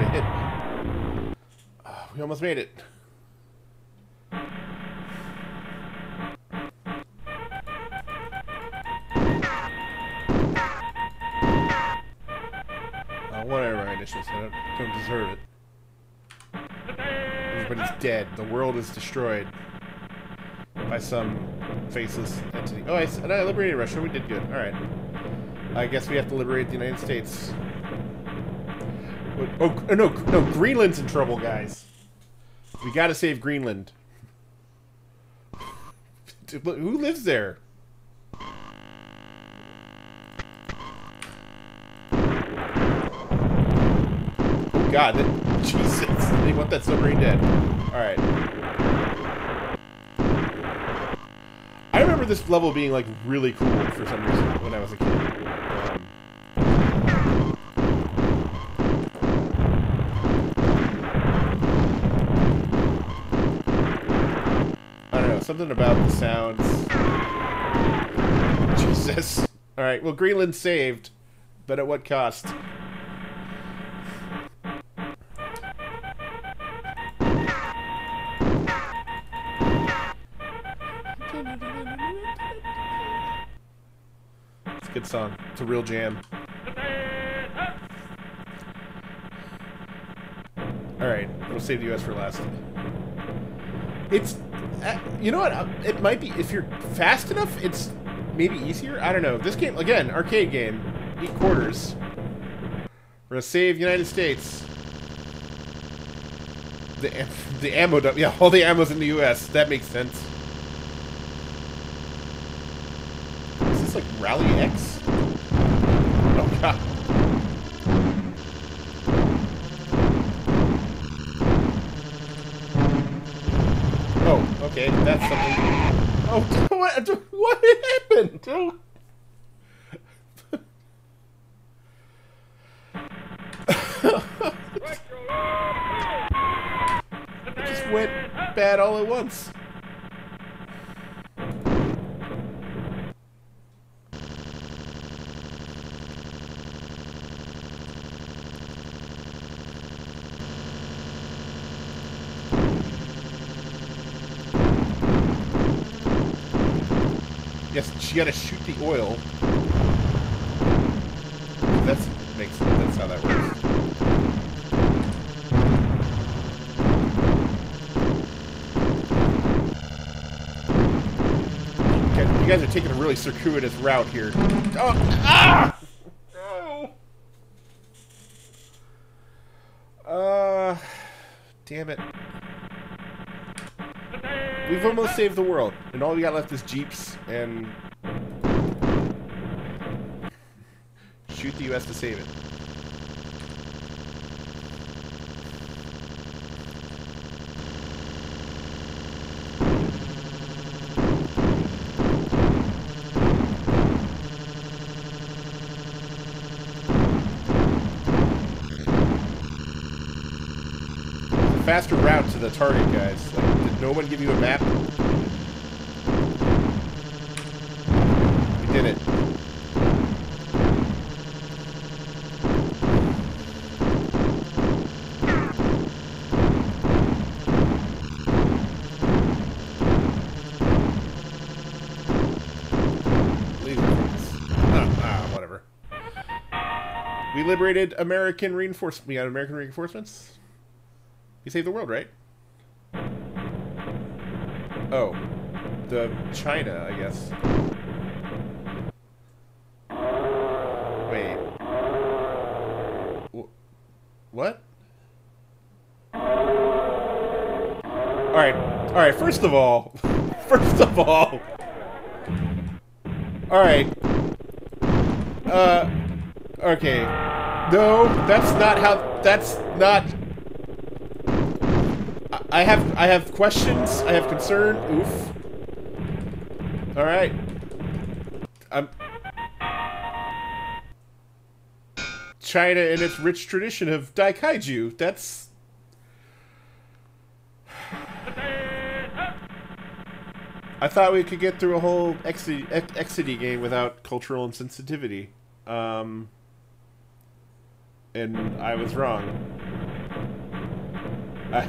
started. We almost made it. Uh, whatever I initially said, I don't deserve it. Everybody's dead. The world is destroyed by some faceless entity. Oh, I, and I liberated Russia. We did good. All right. I guess we have to liberate the United States. Oh, oh no, no! Greenland's in trouble, guys. We gotta save Greenland. Who lives there? Oh God! That, Jesus! They want that submarine dead. All right. I remember this level being like really cool for some reason when I was a kid. Something about the sounds. Jesus. Alright, well, Greenland saved, but at what cost? It's a good song. It's a real jam. Alright, we'll save the U S for last. It's... Uh, you know what? It might be, if you're fast enough, it's maybe easier. I don't know. This game, again, arcade game. Eight quarters. We're gonna save United States. The the ammo dump. Yeah, all the ammo's in the U S. That makes sense. Is this like Rally X? Oh God. Okay, that's something. Oh, what? What happened? Oh. It just went bad all at once. You gotta shoot the oil. That's makes sense. That's how that works. Okay, you guys are taking a really circuitous route here. Oh, ah! No. Uh, damn it. We've almost saved the world, and all we got left is jeeps and. Shoot the U S to save it. It's a faster route to the target, guys. Like, did no one give you a map? We did it. Liberated American reinforcements. We got American reinforcements. We saved the world, right? Oh, the China, I guess. Wait. What? All right, all right. First of all, first of all. All right. Uh. Okay. No, that's not how. That's not. I have. I have questions. I have concern. Oof. All right. I'm. China and its rich tradition of Daikaiju. That's. I thought we could get through a whole Exidy, Exidy game without cultural insensitivity. Um. And I was wrong. Alright.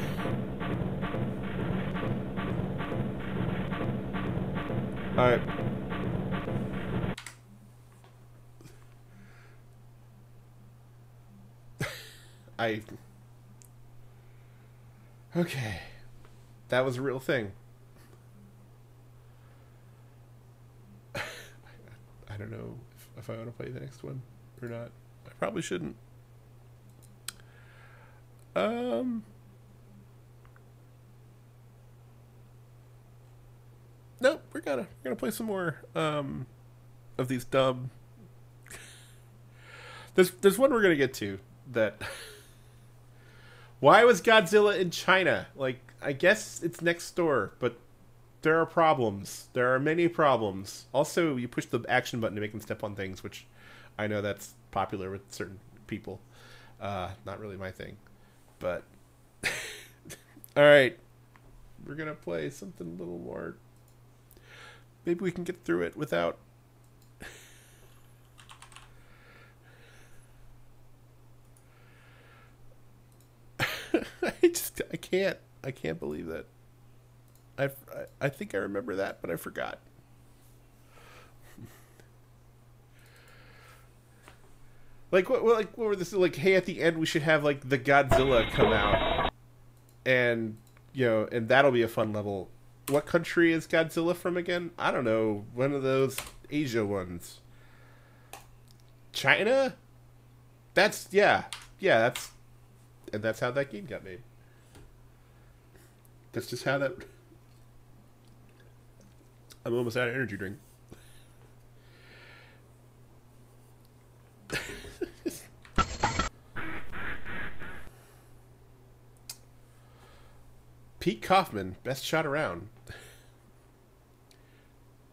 I... Okay. That was a real thing. I, I don't know if, if I want to play the next one or not. I probably shouldn't. Um... Nope, we're gonna we're gonna play some more um, of these dumb. There's there's one we're gonna get to that. Why was Godzilla in China? Like, I guess it's next door, but there are problems. There are many problems. Also, you push the action button to make them step on things, which I know that's popular with certain people. Uh, not really my thing, but all right, we're gonna play something a little more. Maybe we can get through it without... I just... I can't. I can't believe that. I, I think I remember that, but I forgot. Like, what, what, like, what were this... Like, hey, at the end, we should have, like, the Godzilla come out. And, you know, and that'll be a fun level... What country is Godzilla from again? I don't know. One of those Asia ones. China? That's, yeah. Yeah, that's... And that's how that game got made. That's just how that... I'm almost out of energy drink. Pete Kaufman, best shot around.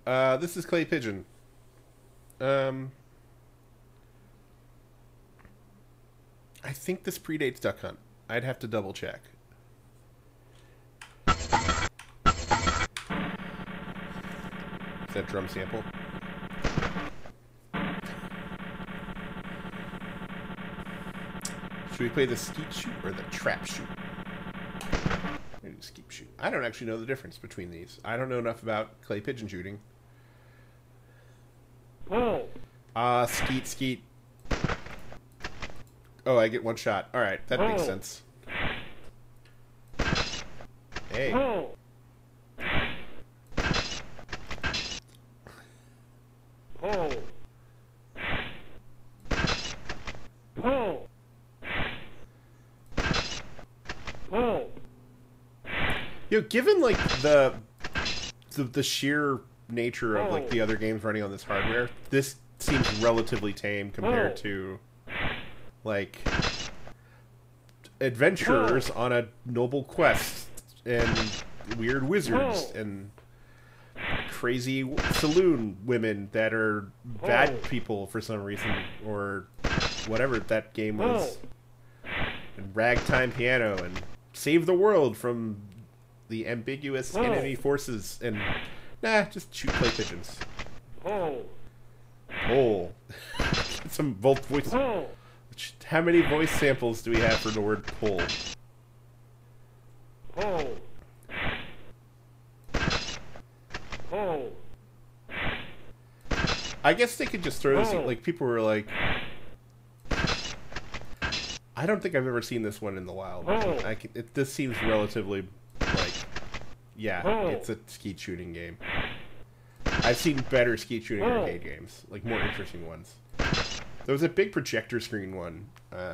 Uh, this is Clay Pigeon. Um, I think this predates Duck Hunt. I'd have to double check. Is that drum sample? Should we play the skeet shoot or the trap shoot? Skeet shoot. I don't actually know the difference between these. I don't know enough about clay pigeon shooting. Whoa. Ah, uh, skeet, skeet. Oh, I get one shot. All right, that Whoa. Makes sense. Hey. Whoa. Whoa. Whoa. Whoa. Yo, given like the, the the sheer nature of like the other games running on this hardware, this seems relatively tame compared to like adventurers on a noble quest and weird wizards and crazy saloon women that are bad people for some reason or whatever that game was, and ragtime piano and save the world from the ambiguous Whoa. Enemy forces and nah, just shoot clay pigeons. Oh, oh, some volt voice. Whoa. How many voice samples do we have for the word pull? Oh, oh. I guess they could just throw Whoa. This. In, like people were like, I don't think I've ever seen this one in the wild. Oh. I can, it, this seems relatively. Yeah, Whoa. It's a skeet shooting game. I've seen better skeet shooting Whoa. Arcade games, like more interesting ones. There was a big projector screen one. Uh,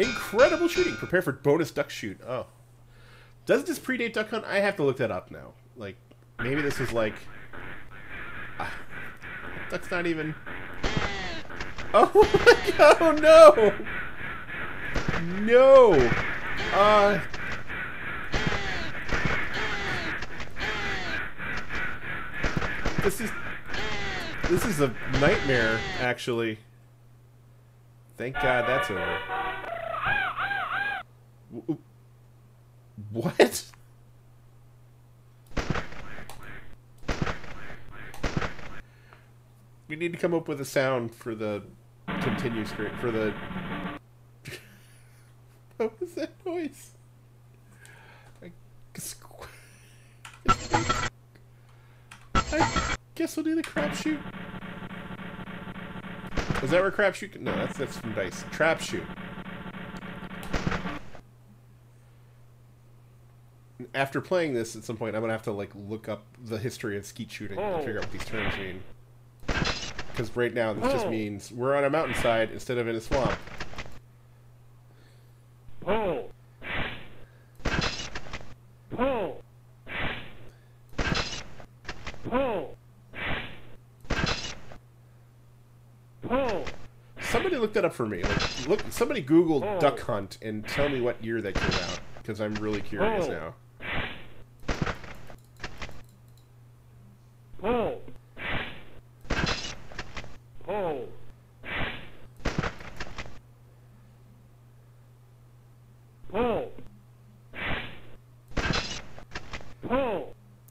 incredible shooting. Prepare for bonus duck shoot. Oh, does this predate Duck Hunt? I have to look that up now. Like, maybe this is like uh, that's not even. Oh my God! Oh no! No. Uh. This is this is a nightmare, actually. Thank God that's over. W what? We need to come up with a sound for the continue script for the. What was that noise? I guess we'll do the crapshoot. Is that where crapshoot? No, that's that's from dice. Trapshoot. After playing this, at some point, I'm gonna have to like look up the history of skeet shooting and figure out what these terms mean. Because right now, this just means we're on a mountainside instead of in a swamp. Somebody looked that up for me. Like, look, somebody Googled Duck Hunt and tell me what year that came out, because I'm really curious now.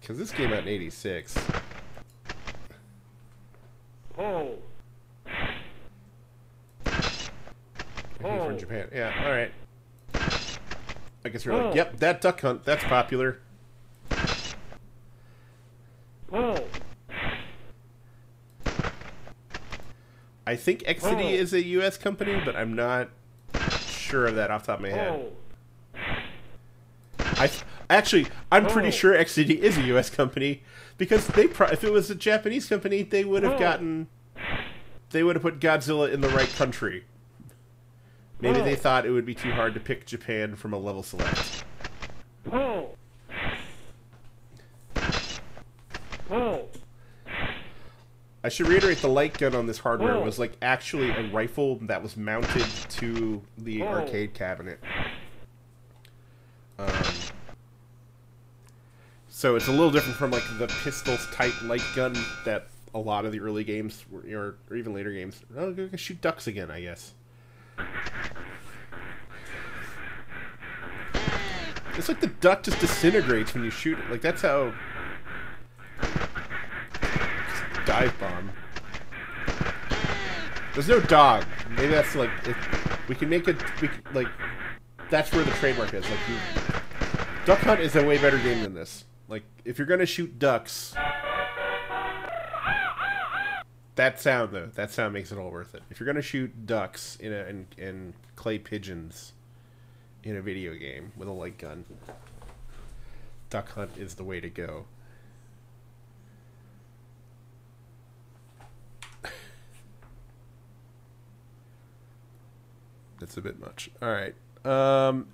Because this came out in eighty-six. Oh. From Japan. Yeah, alright. I guess you're like, yep, that Duck Hunt, that's popular. I think Exidy is a U S company, but I'm not sure of that off the top of my head. I actually, I'm pretty sure Exidy is a U S company, because they pro if it was a Japanese company, they would have gotten, they would have put Godzilla in the right country. Maybe they thought it would be too hard to pick Japan from a level select. Oh. Oh. I should reiterate the light gun on this hardware was like actually a rifle that was mounted to the oh. arcade cabinet. Um, so it's a little different from like the pistols type light gun that a lot of the early games were, or even later games. Oh, I'm gonna shoot ducks again, I guess. It's like the duck just disintegrates when you shoot it. Like, that's how... Just dive bomb. There's no dog. Maybe that's like... If we can make it... We can, like, that's where the trademark is. Like, you, Duck Hunt is a way better game than this. Like, if you're gonna shoot ducks... That sound, though. That sound makes it all worth it. If you're gonna shoot ducks in a, and, and clay pigeons... in a video game with a light gun, Duck Hunt is the way to go. That's a bit much. All right. Um,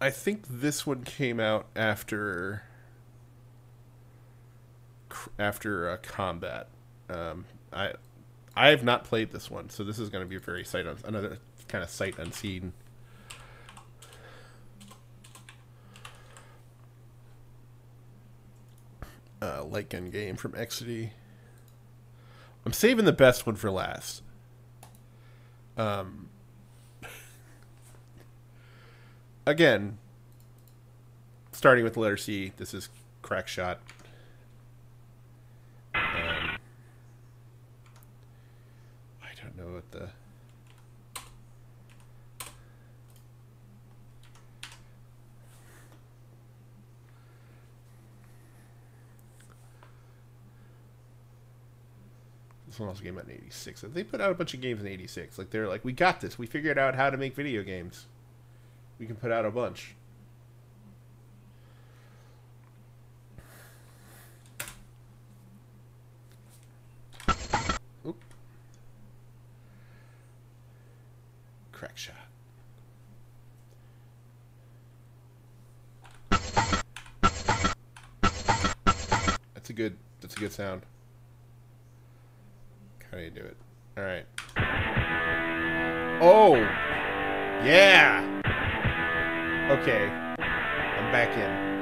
I think this one came out after... after uh, Combat. um, I I have not played this one, so this is going to be very sight un another kind of sight unseen. Uh, light gun game from Exidy. I'm saving the best one for last. Um. Again, starting with the letter C. This is Crackshot. Know what the this one also came out in eighty-six. They put out a bunch of games in eighty-six. Like they're like, we got this. We figured out how to make video games. We can put out a bunch. Crackshot. That's a good. That's a good sound. How do you do it? All right. Oh, yeah. Okay, I'm back in.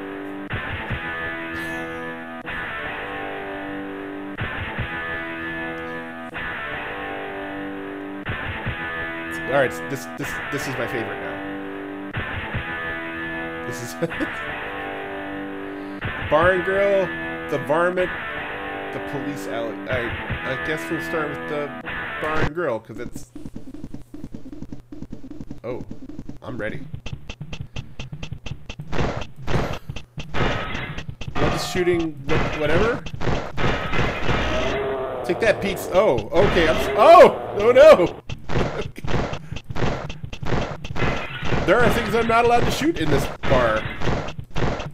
All right, this this this is my favorite now. This is Barn Girl, the Varmint, the Police Alley. I I guess we'll start with the Barn Girl because it's Oh, I'm ready. I'm just shooting whatever. Take that, pizza. Oh, okay. I'm just, oh, oh no. There are things I'm not allowed to shoot in this bar.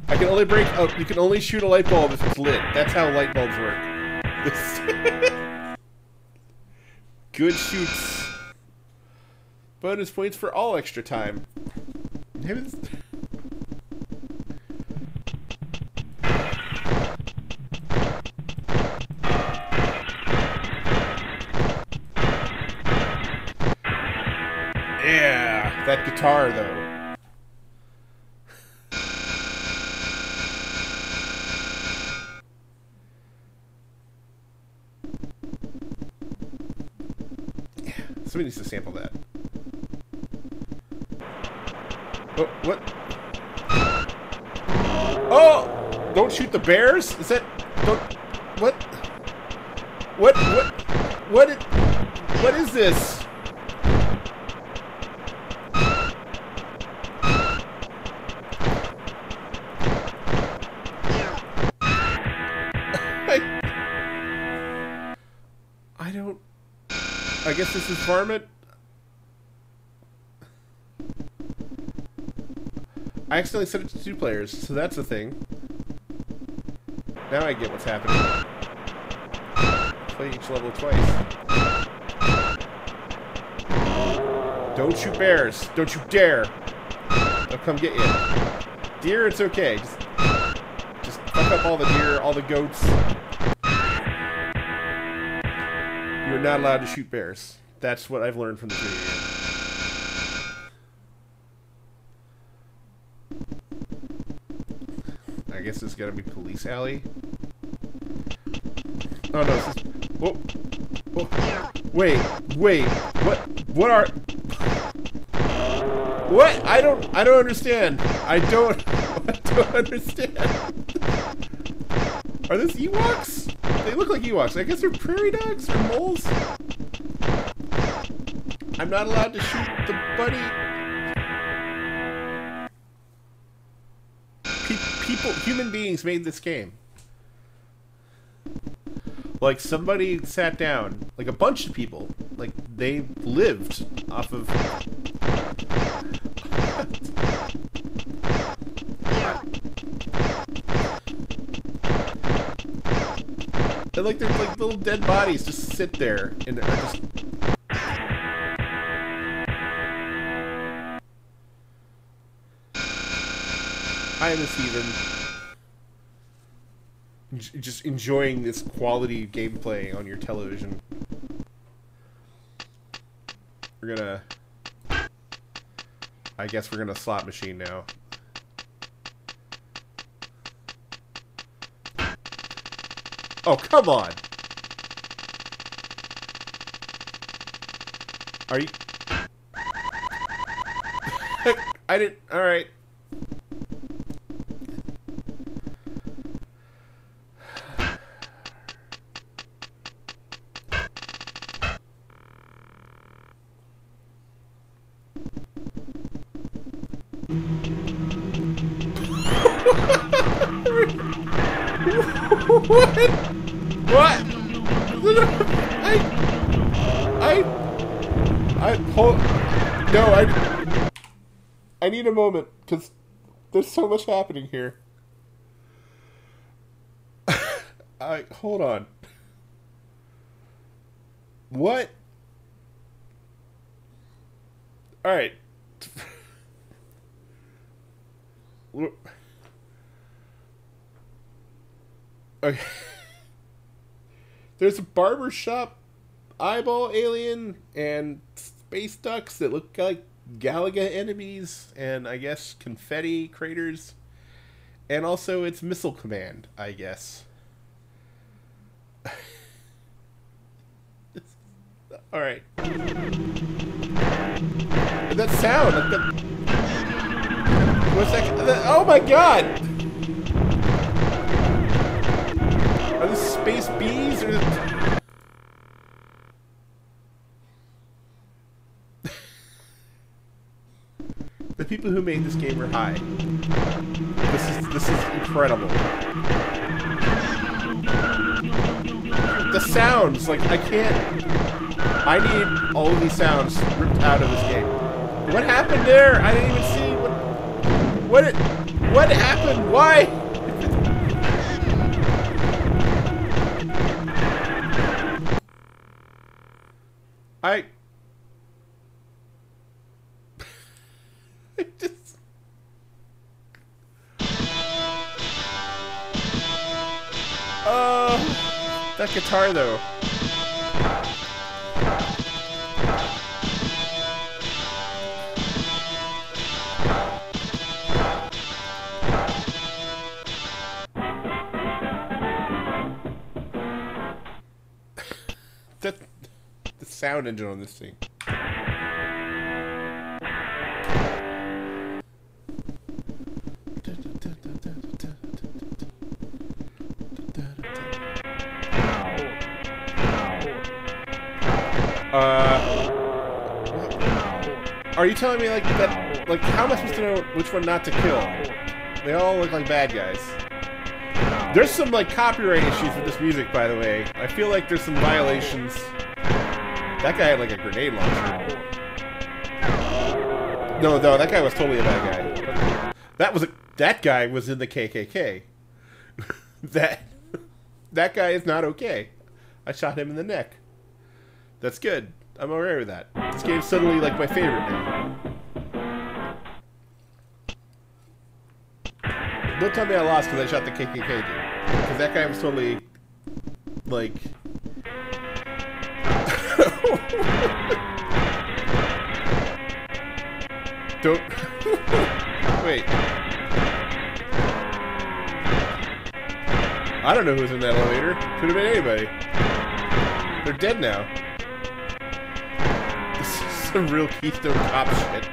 I can only break up. You can only shoot a light bulb if it's lit. That's how light bulbs work. Good shoots. Bonus points for all extra time. Yeah, that guitar though. Somebody needs to sample that. Oh, what? Oh! Don't shoot the bears? Is that... Don't... What? What? What? What? It, what is this? I, I don't... I guess this is varmint. I accidentally set it to two players, so that's the thing. Now I get what's happening. Play each level twice. Don't shoot bears. Don't you dare. They'll come get you. Deer, it's okay. Just, just fuck up all the deer, all the goats. You're not allowed to shoot bears. That's what I've learned from the video game. I guess it's gonna be police alley. Oh no! This is... Whoa. Whoa. Wait, wait. What? What are? What? I don't. I don't understand. I don't. I don't understand. Are these Ewoks? They look like Ewoks. I guess they're prairie dogs or moles. I'm not allowed to shoot the bunny. People, human beings made this game. Like somebody sat down, like a bunch of people, like they lived off of. And like there's like little dead bodies just sit there and are just. I am a heathen. Just enjoying this quality gameplay on your television. We're gonna... I guess we're gonna slot machine now. Oh, come on! Are you... I didn't... Alright. What? What? I... I... I... Hold... No, I... I need a moment, because there's so much happening here. I... Hold on. What? Alright. Okay. There's a barbershop eyeball alien and space ducks that look like Galaga enemies and I guess confetti craters. And also it's Missile Command, I guess. Alright. That sound! Like the... What's that? The... Oh my god! Are these space bees or? The people who made this game are high. This is this is incredible. The sounds, like, I can't. I need all of these sounds ripped out of this game. What happened there? I didn't even see what. What? It, what happened? Why? I. I just. Oh, that guitar though. That the sound engine on this thing. Uh, are you telling me like that? Like, how am I supposed to know which one not to kill? They all look like bad guys. There's some like copyright issues with this music, by the way. I feel like there's some violations. That guy had like a grenade launcher. No, no, that guy was totally a bad guy. That was a, that guy was in the K K K. that that guy is not okay. I shot him in the neck. That's good. I'm alright with that. This game's suddenly like my favorite now. Don't tell me I lost because I shot the K K K dude. Because that guy was totally like. Don't. Wait. I don't know who was in that elevator. Could have been anybody. They're dead now. Some real Keystone Cop shit.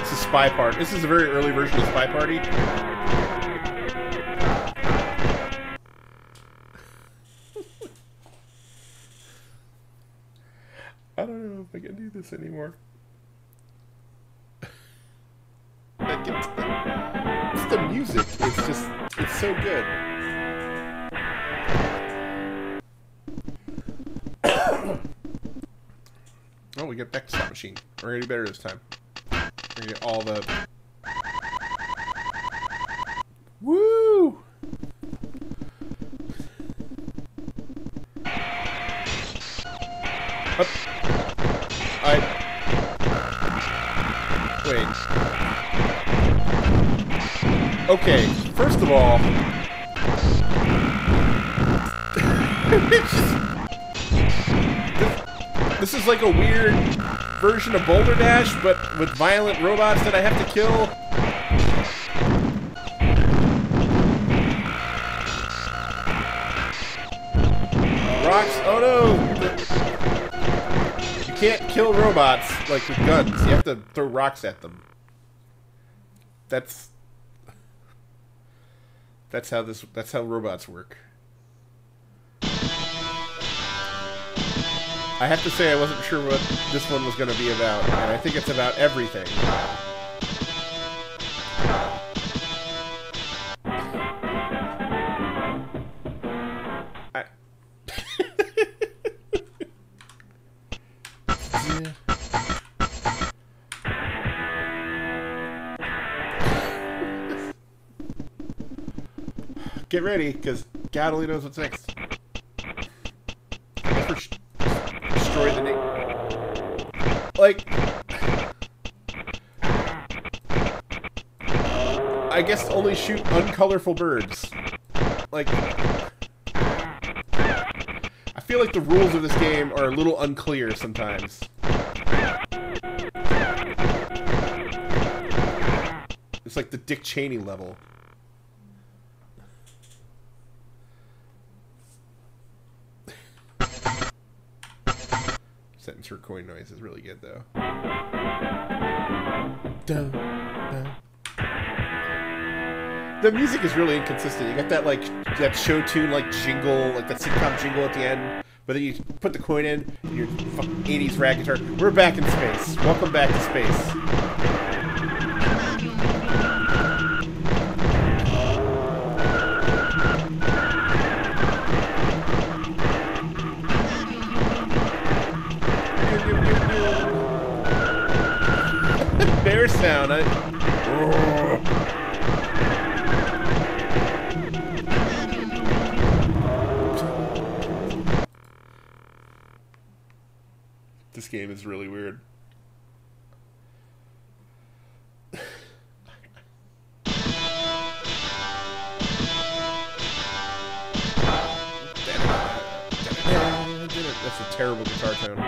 This is Spy Party. This is a very early version of Spy Party. I don't know if I can do this anymore. It's the music. It's just, it's so good. Oh, we get back to Slot Machine. We're gonna do better this time. We're gonna get all the... Woo! Up. I... Wait. Okay, first of all... This is like a weird version of Boulder Dash, but with violent robots that I have to kill. Rocks, oh no! You can't kill robots, like, with guns. You have to throw rocks at them. That's... That's how this, that's how robots work. I have to say I wasn't sure what this one was going to be about, and I think it's about everything. I... Yeah. Get ready, because God only knows what's next. Like, I guess only shoot uncolorful birds. Like, I feel like the rules of this game are a little unclear sometimes. It's like the Dick Cheney level. Sentence recording noise is really good though. Dun, dun. The music is really inconsistent. You got that like that show tune like jingle, like that sitcom jingle at the end, But then you put the coin in, your fucking eighties racketeer. We're back in space. Welcome back to space. Bear sound. I... This game is really weird. That's a terrible guitar tone.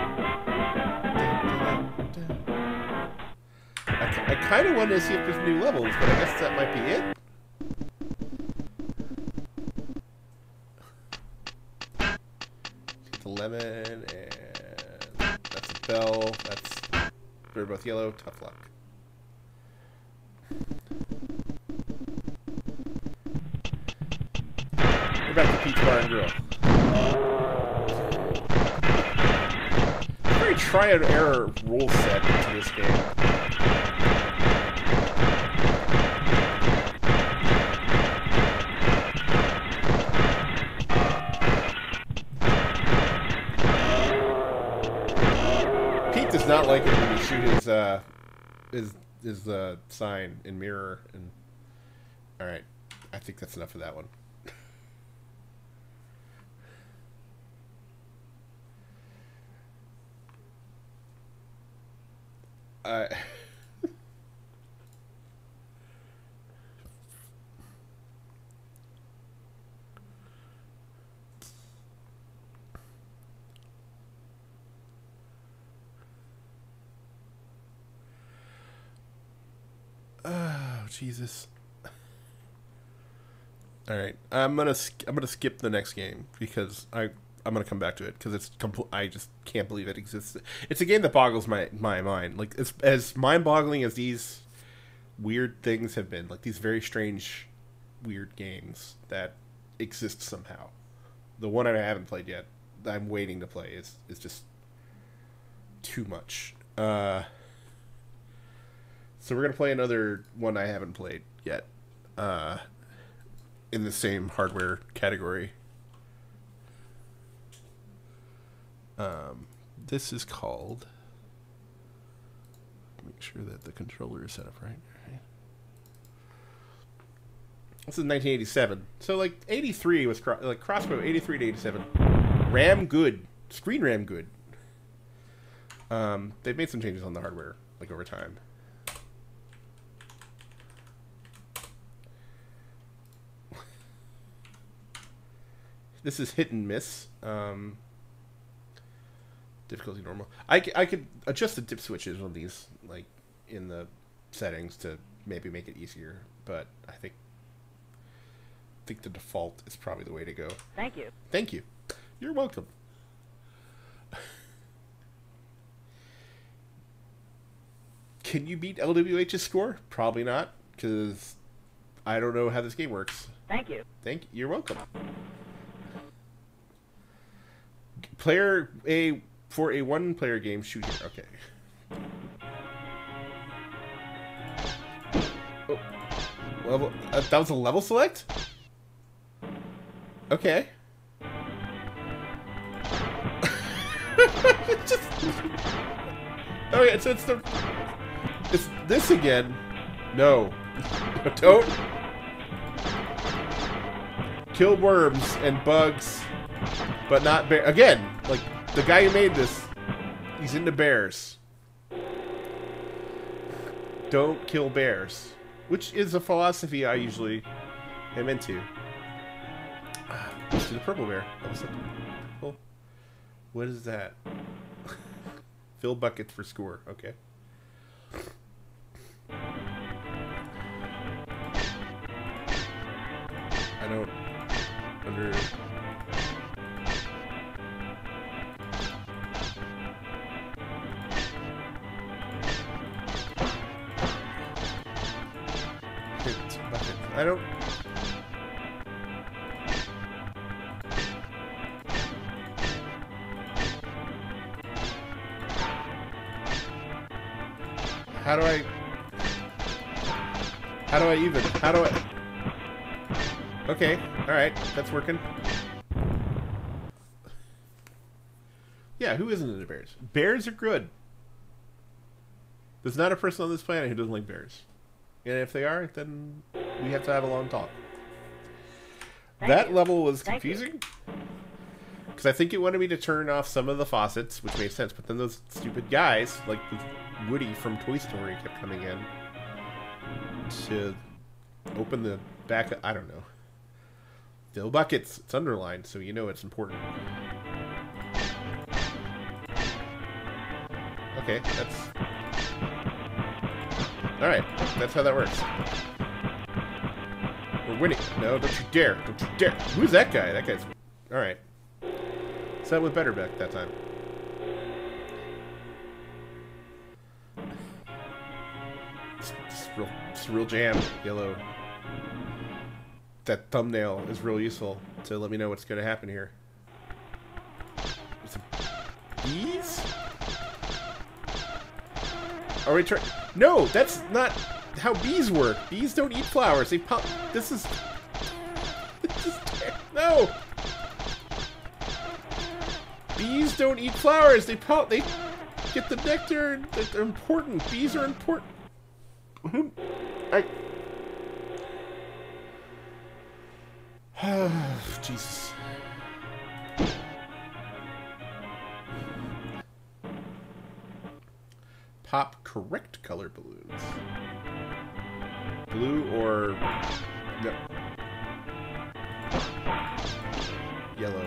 I kind of wanted to see if there's new levels, but I guess that might be it. The lemon, and that's a bell. That's, they're both yellow. Tough luck. We're back to Peach Bar and Grill. Very try and error rule set into this game. Not like it when you shoot his uh his his uh sign in mirror. And all right, I think that's enough of that one. uh Jesus. All right, I'm gonna I'm gonna skip the next game because I I'm gonna come back to it because it's compl I just can't believe it exists. It's a game that boggles my my mind. Like it's as mind-boggling as these weird things have been. Like these very strange, weird games that exist somehow. The one I haven't played yet, that I'm waiting to play, is is just too much. Uh. So we're going to play another one I haven't played yet, uh, in the same hardware category. Um, this is called, make sure that the controller is set up right. right. This is nineteen eighty-seven. So like eighty-three was cro like Crossbow, eighty-three to eighty-seven. RAM good, screen RAM good. Um, they've made some changes on the hardware like over time. This is hit and miss. Um, difficulty normal. I, I could adjust the dip switches on these, like, in the settings to maybe make it easier, but I think I think the default is probably the way to go. Thank you. Thank you. You're welcome. Can you beat L W H's score? Probably not, because I don't know how this game works. Thank you. Thank you. You're welcome. Player a for a one-player game shooter. Okay. Oh, level. Uh, that was a level select. Okay. Just. Okay, so it's the. It's this again. No. Don't. Kill worms and bugs. But not bear again. Like the guy who made this, he's into bears. Don't kill bears, which is a philosophy I usually am into. Ah, let's do the purple bear. That was cool. What is that? Fill bucket for score. Okay. I don't under. I don't. How do I... How do I even? How do I... Okay, alright, that's working. Yeah, who isn't into bears? Bears are good. There's not a person on this planet who doesn't like bears. And if they are, then we have to have a long talk. Thank that you. Level was confusing. Because I think it wanted me to turn off some of the faucets, which made sense. But then those stupid guys, like Woody from Toy Story, kept coming in to open the back. I don't know. Dill buckets. It's underlined, so you know it's important. Okay, that's... Alright, that's how that works. We're winning. No, don't you dare. Don't you dare. Who's that guy? That guy's... Alright. So that went better back that time. It's, it's, real, it's real jam. Yellow. That thumbnail is real useful to let me know what's going to happen here. Bees? Are we trying... No, that's not how bees work. Bees don't eat flowers. They pop... This is... This is... No! Bees don't eat flowers. They pop... They get the nectar. They're important. Bees are important. I... Jesus. Pop correct color balloons. Blue or... No. Yellow.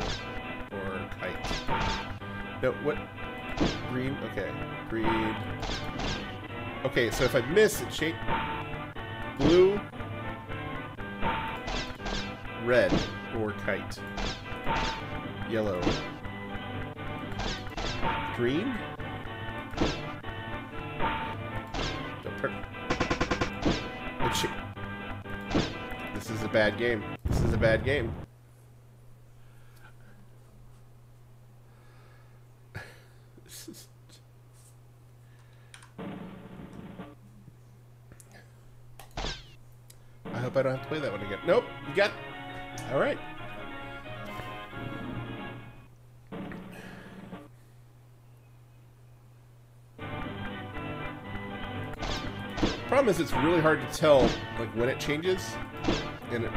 Or kite. No, what? Green? Okay. Green. Okay, so if I miss, it shapes... Blue. Red. Or kite. Yellow. Green? This is a bad game. This is a bad game. This is... I hope I don't have to play that one again. Nope, you got... Alright. Problem is, it's really hard to tell like when it changes, and it...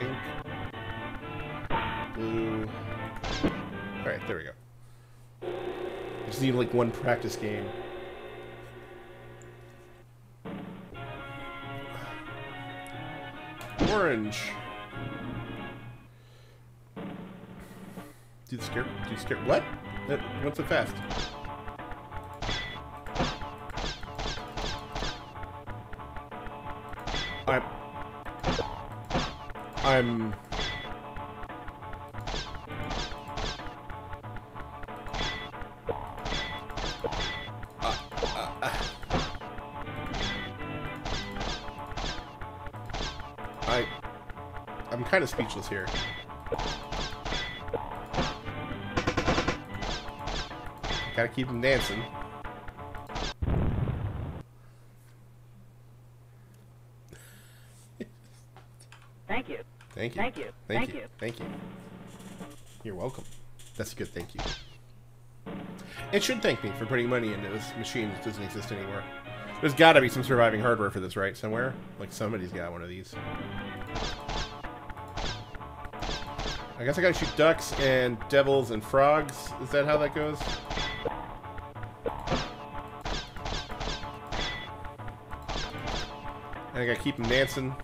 Pink. Blue. All right, there we go. I just need like one practice game. Orange. Do the scare? Do the scare? What? Went so fast. I'm. I'm. Uh, uh, uh. I. I'm kind of speechless here. Gotta keep them dancing. Thank you. Thank you. Thank you. Thank you. Thank you. You're welcome. That's a good thank you. It should thank me for putting money into this machine that doesn't exist anymore. There's gotta be some surviving hardware for this, right? Somewhere? Like somebody's got one of these. I guess I gotta shoot ducks and devils and frogs. Is that how that goes? I gotta keep him dancing.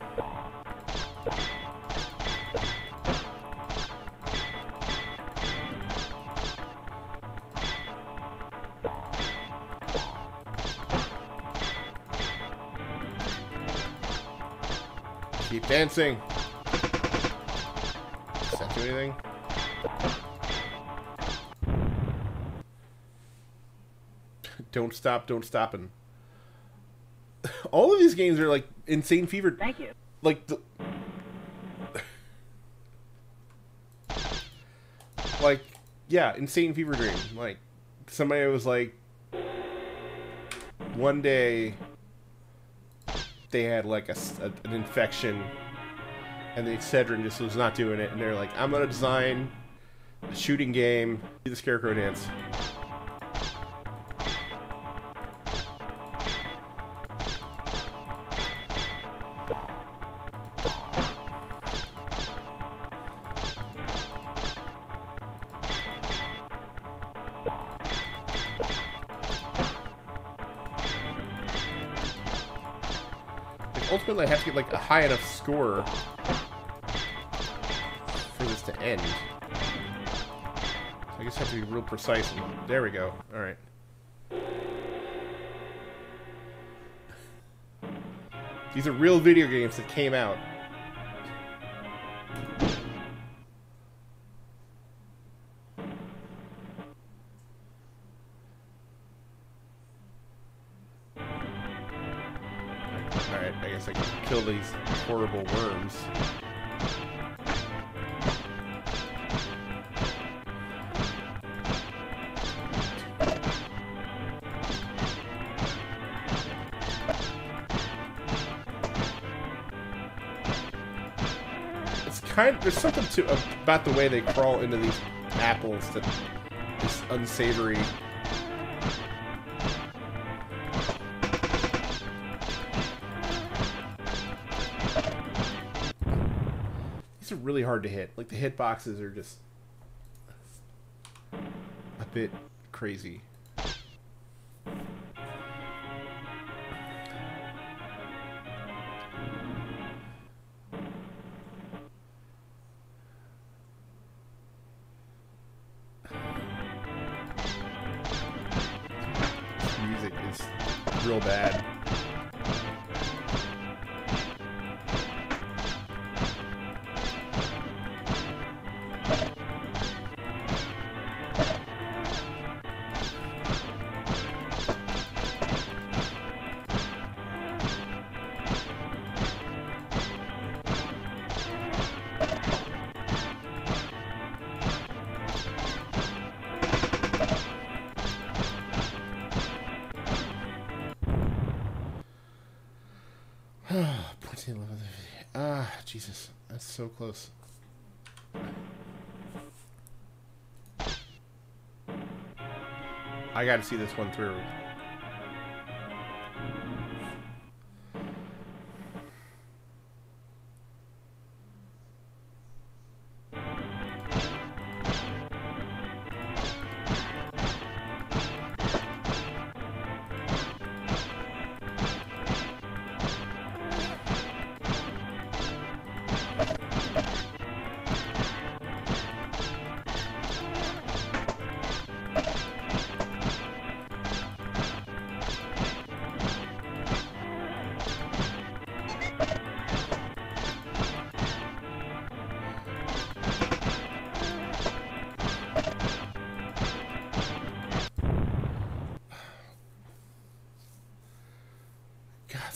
Keep dancing. Does that do anything? Don't stop, don't stop him. All of these games are like insane fever. Thank you. Like the like, yeah, insane fever dream. Like, somebody was like, one day they had like a, a, an infection and the Excedrin just was not doing it, and they're like, I'm gonna design a shooting game, do the scarecrow dance. Ultimately, I have to get like a high enough score for this to end. So I just have to be real precise. And there we go. All right. These are real video games that came out. These horrible worms. It's kind of, there's something to about the way they crawl into these apples that is unsavory. Really hard to hit. Like, the hitboxes are just a bit crazy. This music is real bad. Ah, Jesus, that's so close. I gotta see this one through.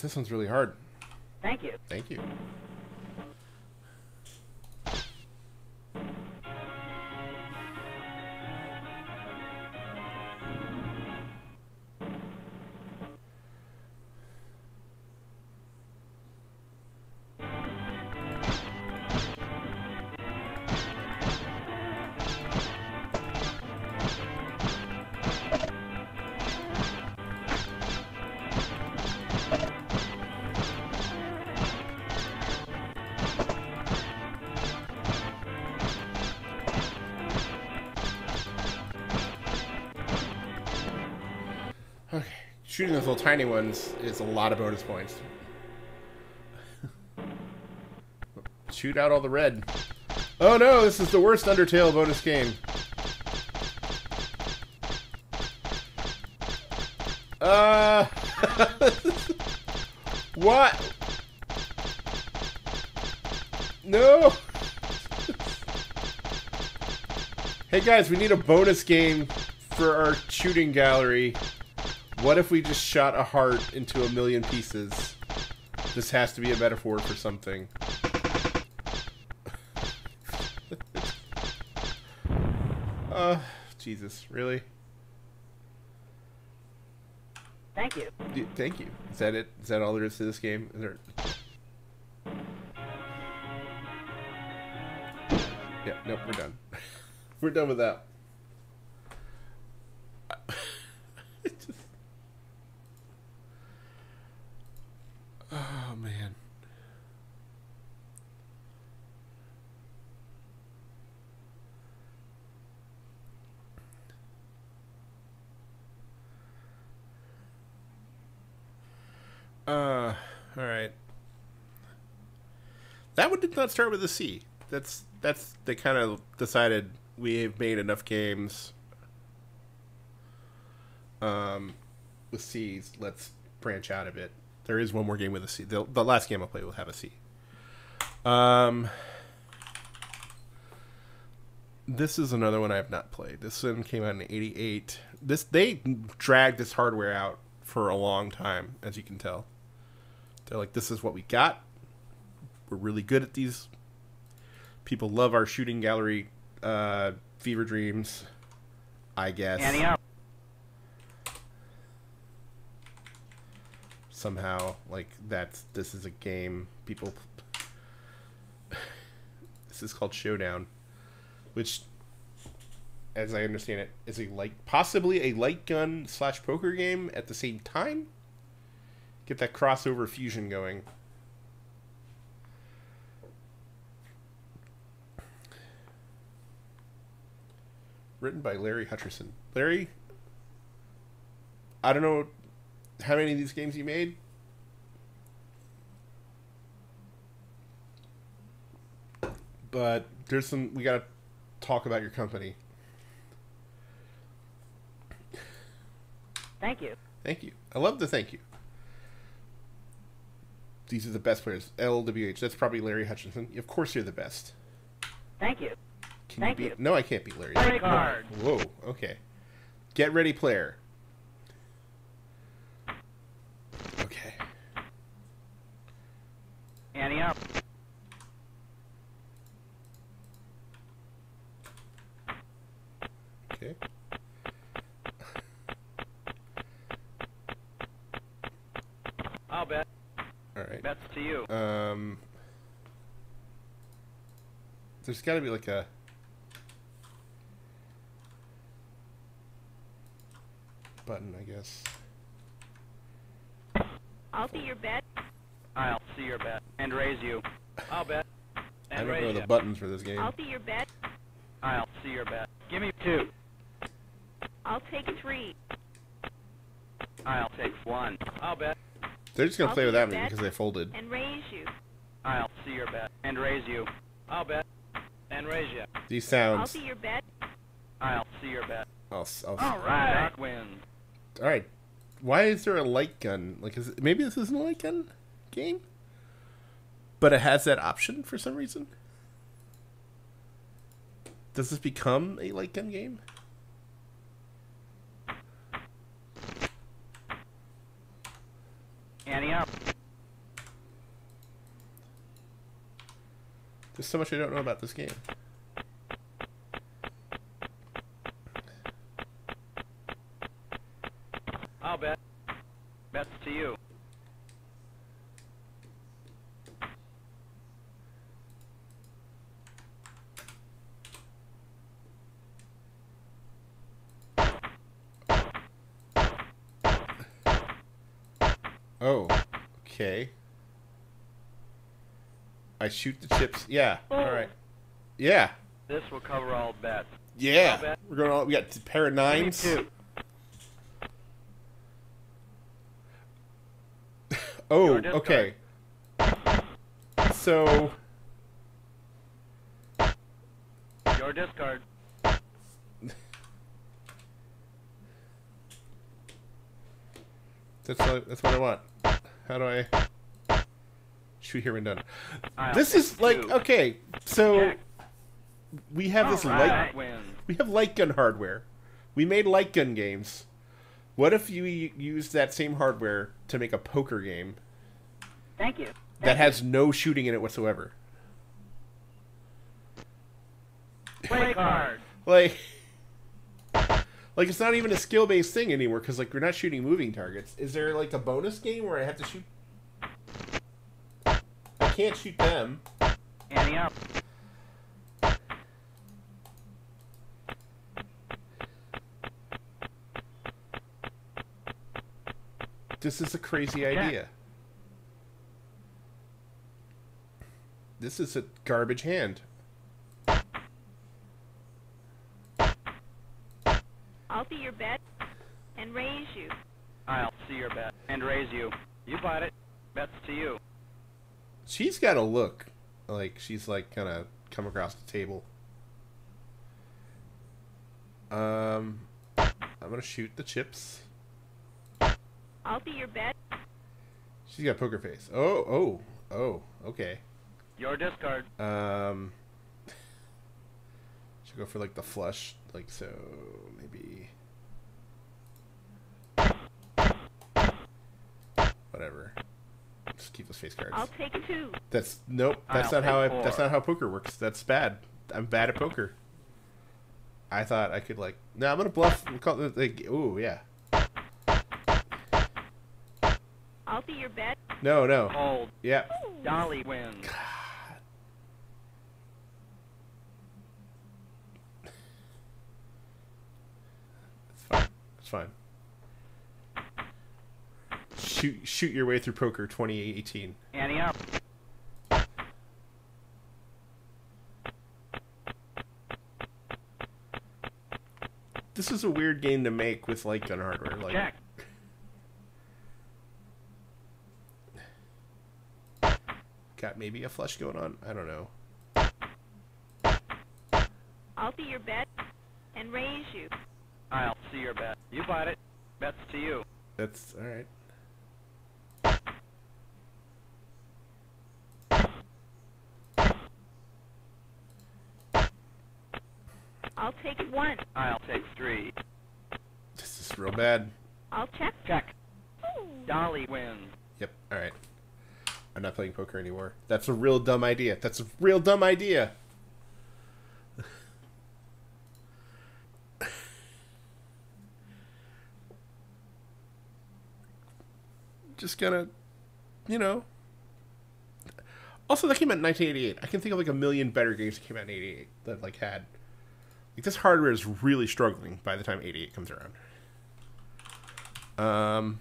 This one's really hard. Thank you. Thank you. Shooting those little tiny ones is a lot of bonus points. Shoot out all the red. Oh no, this is the worst Undertale bonus game. Uh... What? No! Hey guys, we need a bonus game for our shooting gallery. What if we just shot a heart into a million pieces? This has to be a metaphor for something. Uh, Jesus, really? Thank you. D thank you. Is that it? Is that all there is to this game? Is there... Yeah, nope, we're done. We're done with that. It's just... Oh, man. Uh, all right. That one did not start with a C. That's that's they kind of decided we've made enough games. Um, with C's, let's branch out a bit. There is one more game with a C. The, the last game I play will have a C. Um, this is another one I have not played. This one came out in eighty-eight. This they dragged this hardware out for a long time, as you can tell. They're like, this is what we got. We're really good at these. People love our shooting gallery uh, fever dreams, I guess. Somehow, like, that's, this is a game. People, this is called Showdown, which, as I understand it, is a light, possibly a light gun slash poker game at the same time. Get that crossover fusion going. Written by Larry Hutcherson. Larry, I don't know how many of these games you made. But there's some, we gotta talk about your company. Thank you. Thank you. I love the thank you. These are the best players. L W H. That's probably Larry Hutcherson. Of course you're the best. Thank you. Can Thank you. Be... you. No, I can't beat Larry. Play card. Whoa, okay. Get ready, player. Okay. Annie up. Okay. I'll bet. All right. Bets to you. Um, there's got to be like a... button, I guess. I'll see your bet. I'll see your bet and raise you. I'll bet. And I don't raise know the you. Buttons for this game. I'll see your bet. I'll see your bet. Give me two. I'll take three. I'll take one. I'll bet. They're just gonna I'll play with that one because they folded. And raise you. I'll see your bet and raise you. I'll bet and raise you. These sounds. I'll see your bet. I'll see your bet. I'll, I'll All right. Win. All right. Why is there a light gun? Like, is it, maybe this isn't a light gun game, but it has that option for some reason. Does this become a light gun game? Annie up. There's so much I don't know about this game. I'll bet. Bets to you. Oh, okay. I shoot the chips. Yeah. Oh. All right. Yeah. This will cover all bets. Yeah. All bet. We're going all. We got a pair of nines. Oh, okay. So. Your discard. That's what, that's what I want. How do I shoot here and done? I'll this is like two. Okay. So Jack. we have All this right. light. Win. We have light gun hardware. We made light gun games. What if you use that same hardware to make a poker game? Thank you. Thank that has no shooting in it whatsoever. Play card. Like, Like, it's not even a skill-based thing anymore, because, like, you're not shooting moving targets. Is there, like, a bonus game where I have to shoot... I can't shoot them. Any up. This is a crazy idea. This is a garbage hand. I'll be your bet and raise you. I'll see your bet and raise you. You bought it. Bets to you. She's got a look. Like, she's, like, kind of come across the table. Um, I'm going to shoot the chips. I'll be your bet. She's got poker face. Oh, oh, oh, okay. Your discard. Um, should go for, like, the flush, like, so, maybe. Whatever. Just keep those face cards. I'll take two. That's, nope, that's I'll not how I, four. That's not how poker works. That's bad. I'm bad at poker. I thought I could, like, no, I'm gonna bluff and call, like, ooh, yeah. I'll be your bet. No, no. Hold. Yeah. Ooh. Dolly wins. God. It's fine. It's fine. Shoot, shoot your way through poker twenty eighteen. Annie up. This is a weird game to make with light gun hardware. Like. Check. Got maybe a flush going on. I don't know. I'll be your bet and raise you. I'll see your bet. You bought it. Bets to you. That's all right. I'll take one. I'll take three. This is real bad. I'll check. Check. Ooh. Dolly wins. Yep. All right. I'm not playing poker anymore. That's a real dumb idea. That's a real dumb idea. Just gonna, you know. Also, that came out in nineteen eighty-eight. I can think of like a million better games that came out in eighty-eight that like had. Like this hardware is really struggling by the time eighty-eight comes around. Um.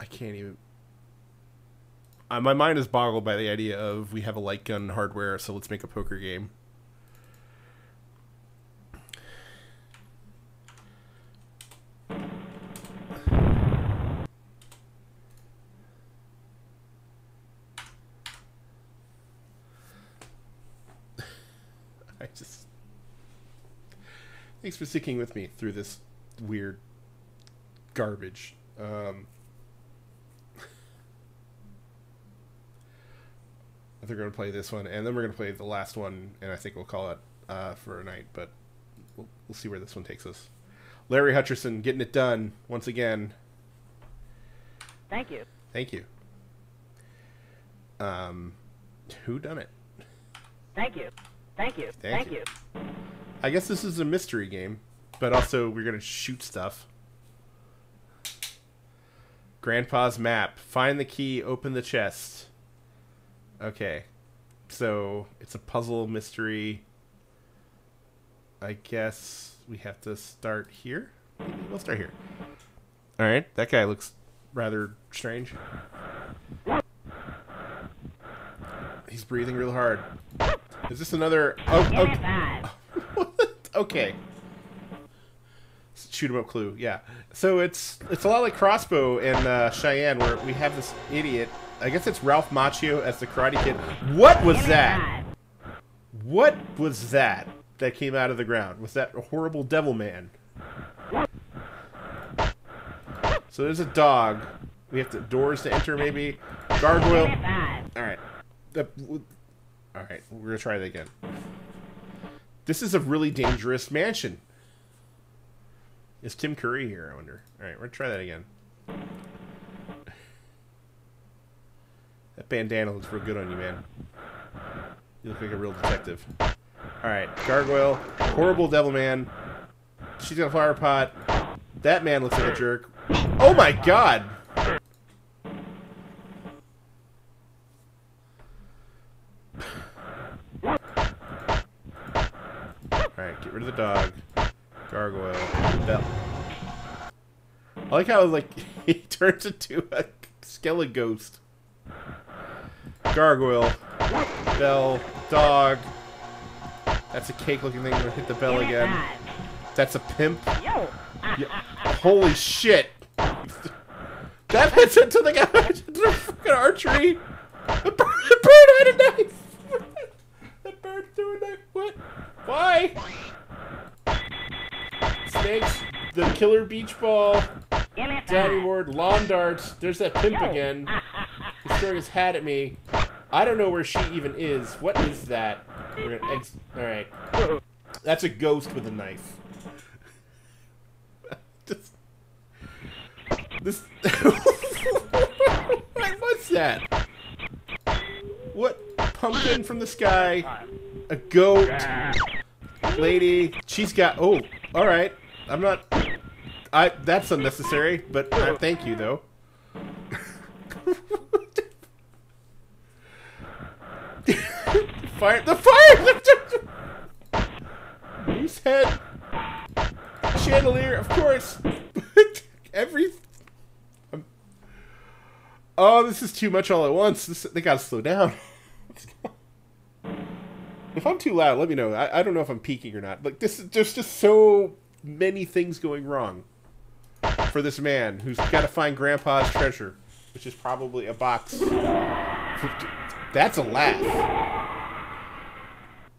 I can't even... Uh, my mind is boggled by the idea of we have a light gun hardware, so let's make a poker game. I just... Thanks for sticking with me through this weird garbage. Um... They're going to play this one, and then we're going to play the last one, and I think we'll call it uh, for a night, but we'll, we'll see where this one takes us. Larry Hutcherson getting it done once again. Thank you. Thank you. Um, Who Dunnit? Thank you. Thank you. Thank, Thank you. you. I guess this is a mystery game, but also we're going to shoot stuff. Grandpa's map. Find the key. Open the chest. Okay, so it's a puzzle mystery. I guess we have to start here. Maybe we'll start here. All right, that guy looks rather strange. He's breathing real hard. Is this another? Oh, okay. What? Okay. Shoot 'em up clue. Yeah. So it's it's a lot like Crossbow and uh, Cheyenne, where we have this idiot. I guess it's Ralph Macchio as the Karate Kid. What was that? What was that that came out of the ground? Was that a horrible devil man? So there's a dog. We have to doors to enter, maybe. Gargoyle. All right. All right. We're gonna try that again. This is a really dangerous mansion. Is Tim Curry here? I wonder. All right. We're gonna try that again. That bandana looks real good on you, man. You look like a real detective. Alright, Gargoyle, horrible devil man. She's got a flower pot. That man looks like a jerk. Oh my god! Alright, get rid of the dog. Gargoyle. Bell. I like how, like, he turns into a skeleton ghost. Gargoyle. Bell. Dog. That's a cake-looking thing. Gonna hit the bell again. That's a pimp. Yeah. Holy shit! That hits into the guy into fucking archery. A bird, a bird had a knife. That bird threw a knife. What? Why? Snakes. The killer beach ball. Daddy Ward. Lawn darts. There's that pimp again. He's throwing his hat at me. I don't know where she even is. What is that? We're gonna ex- Alright. That's a ghost with a knife. Just... This... What's that? What? Pumpkin from the sky. A goat. Lady. She's got... Oh. Alright. I'm not... I... That's unnecessary, but uh, thank you, though. Fire the fire! Moose head, chandelier, of course. Every. I'm... Oh, this is too much all at once. This, they gotta slow down. If I'm too loud, let me know. I, I don't know if I'm peaking or not. Like this, there's just so many things going wrong for this man who's got to find Grandpa's treasure, which is probably a box. That's a laugh.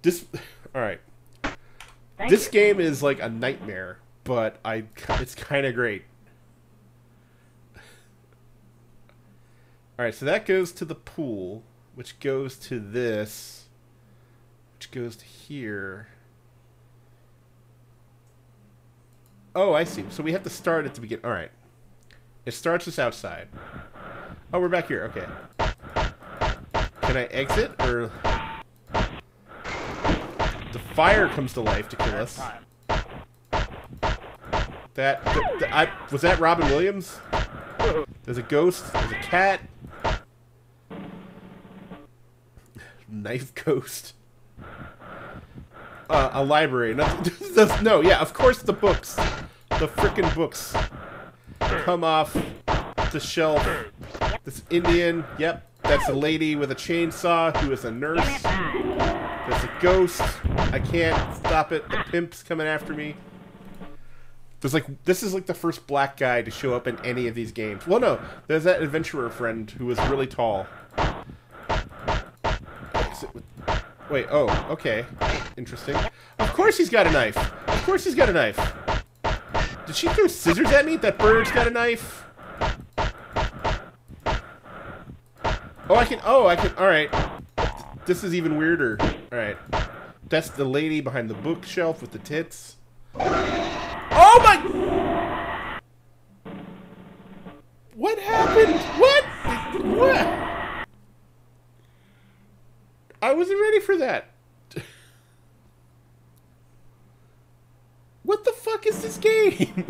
This, all right. Thank this you. Game is like a nightmare, but I, it's kind of great. All right, so that goes to the pool, which goes to this, which goes to here. Oh, I see. So we have to start at the beginning. All right. It starts us outside. Oh, we're back here. Okay. Can I exit, or... The fire comes to life to kill us. That... The, the, I, was that Robin Williams? There's a ghost. There's a cat. Knife ghost. Uh, a library. No, no, yeah, of course the books. The frickin' books. Come off the shelf. This Indian. Yep. That's a lady with a chainsaw who is a nurse. That's a ghost. I can't stop it. The pimp's coming after me. There's like this is like the first black guy to show up in any of these games. Well, no, there's that adventurer friend who was really tall. Wait, oh, okay, interesting. Of course he's got a knife. Of course he's got a knife. Did she throw scissors at me? That bird's got a knife. Oh, I can, oh, I can, alright. This is even weirder. Alright. That's the lady behind the bookshelf with the tits. Oh my! What happened? What? What? I wasn't ready for that. What the fuck is this game?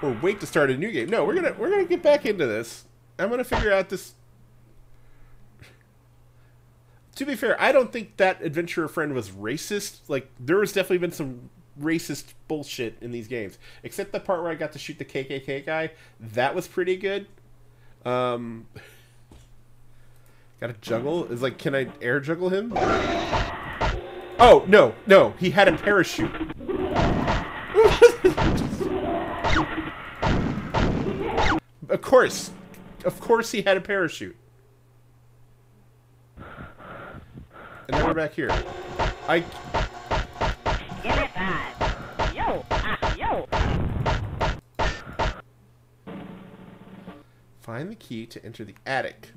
Or wait to start a new game. No, we're gonna we're gonna get back into this. I'm gonna figure out this. To be fair, I don't think that adventurer friend was racist. Like there was definitely been some racist bullshit in these games, except the part where I got to shoot the K K K guy. That was pretty good. Um, got to juggle. It's like, can I air juggle him? Oh no, no, he had a parachute. Of course. Of course he had a parachute. And then we're back here. I... Give it five. Yo. Ah, yo. Find the key to enter the attic.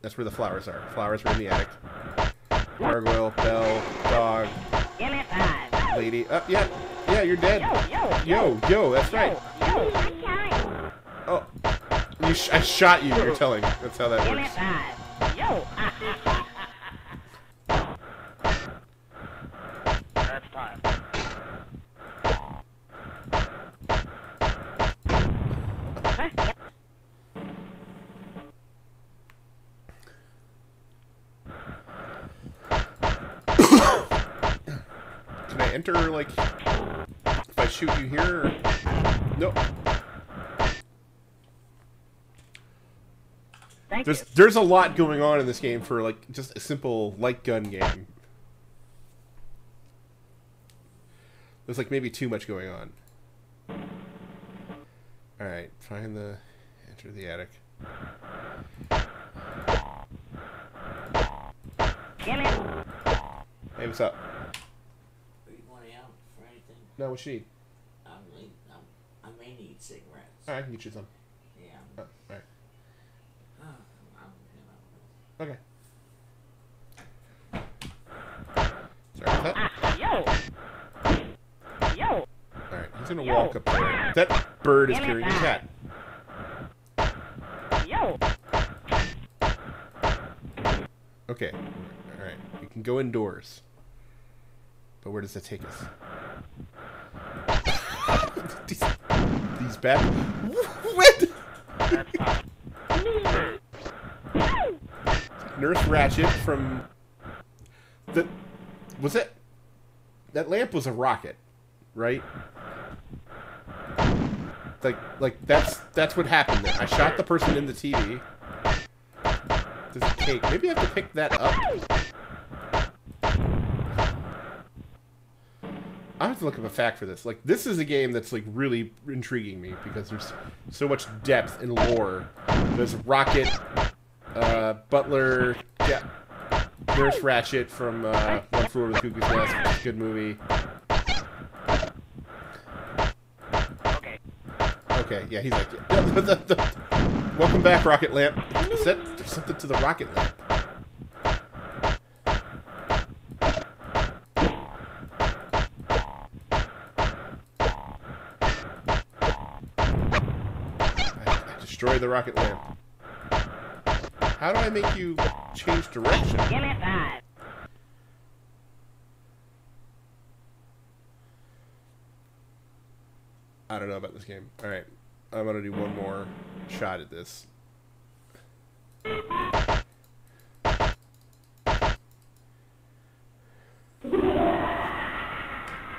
That's where the flowers are. Flowers were in the attic. Gargoyle, bell, dog. Give it five. Lady. Up, oh, yep. Yeah. Yeah, you're dead. Yo, yo, yo, that's right. Oh, you sh I shot you. You're telling. That's how that works. Enter, like, if I shoot you here, or... nope. Thank there's, you. There's a lot going on in this game for, like, just a simple light gun game. There's, like, maybe too much going on. Alright, find the... enter the attic. Hey, what's up? No, what's she? I may, I may need cigarettes. All right, I can get you some. Yeah. Oh, all right. Oh, I'm, I'm, I'm, okay. Sorry about that. Yo. Yo. All right, he's gonna Yo. walk up there. That bird is carrying a cat. Yo. Okay. All right, we can go indoors. But where does that take us? These, these bad. What? Nurse Ratchet from the. Was it? That lamp was a rocket, right? Like, like that's that's what happened there. I shot the person in the T V. This cake. Maybe I have to pick that up. I have to look up a fact for this. Like, this is a game that's, like, really intriguing me because there's so much depth and lore. There's Rocket, uh, Butler, yeah, Nurse Ratchet from uh, One Floor with Cuckoo's Nest, which is a good movie. Okay. Okay, yeah, he's like, yeah. Welcome back, Rocket Lamp. Is that there's something to the Rocket Lamp? Destroy the rocket lamp. How do I make you change direction? Give me five. I don't know about this game. Alright. I'm gonna do one more shot at this.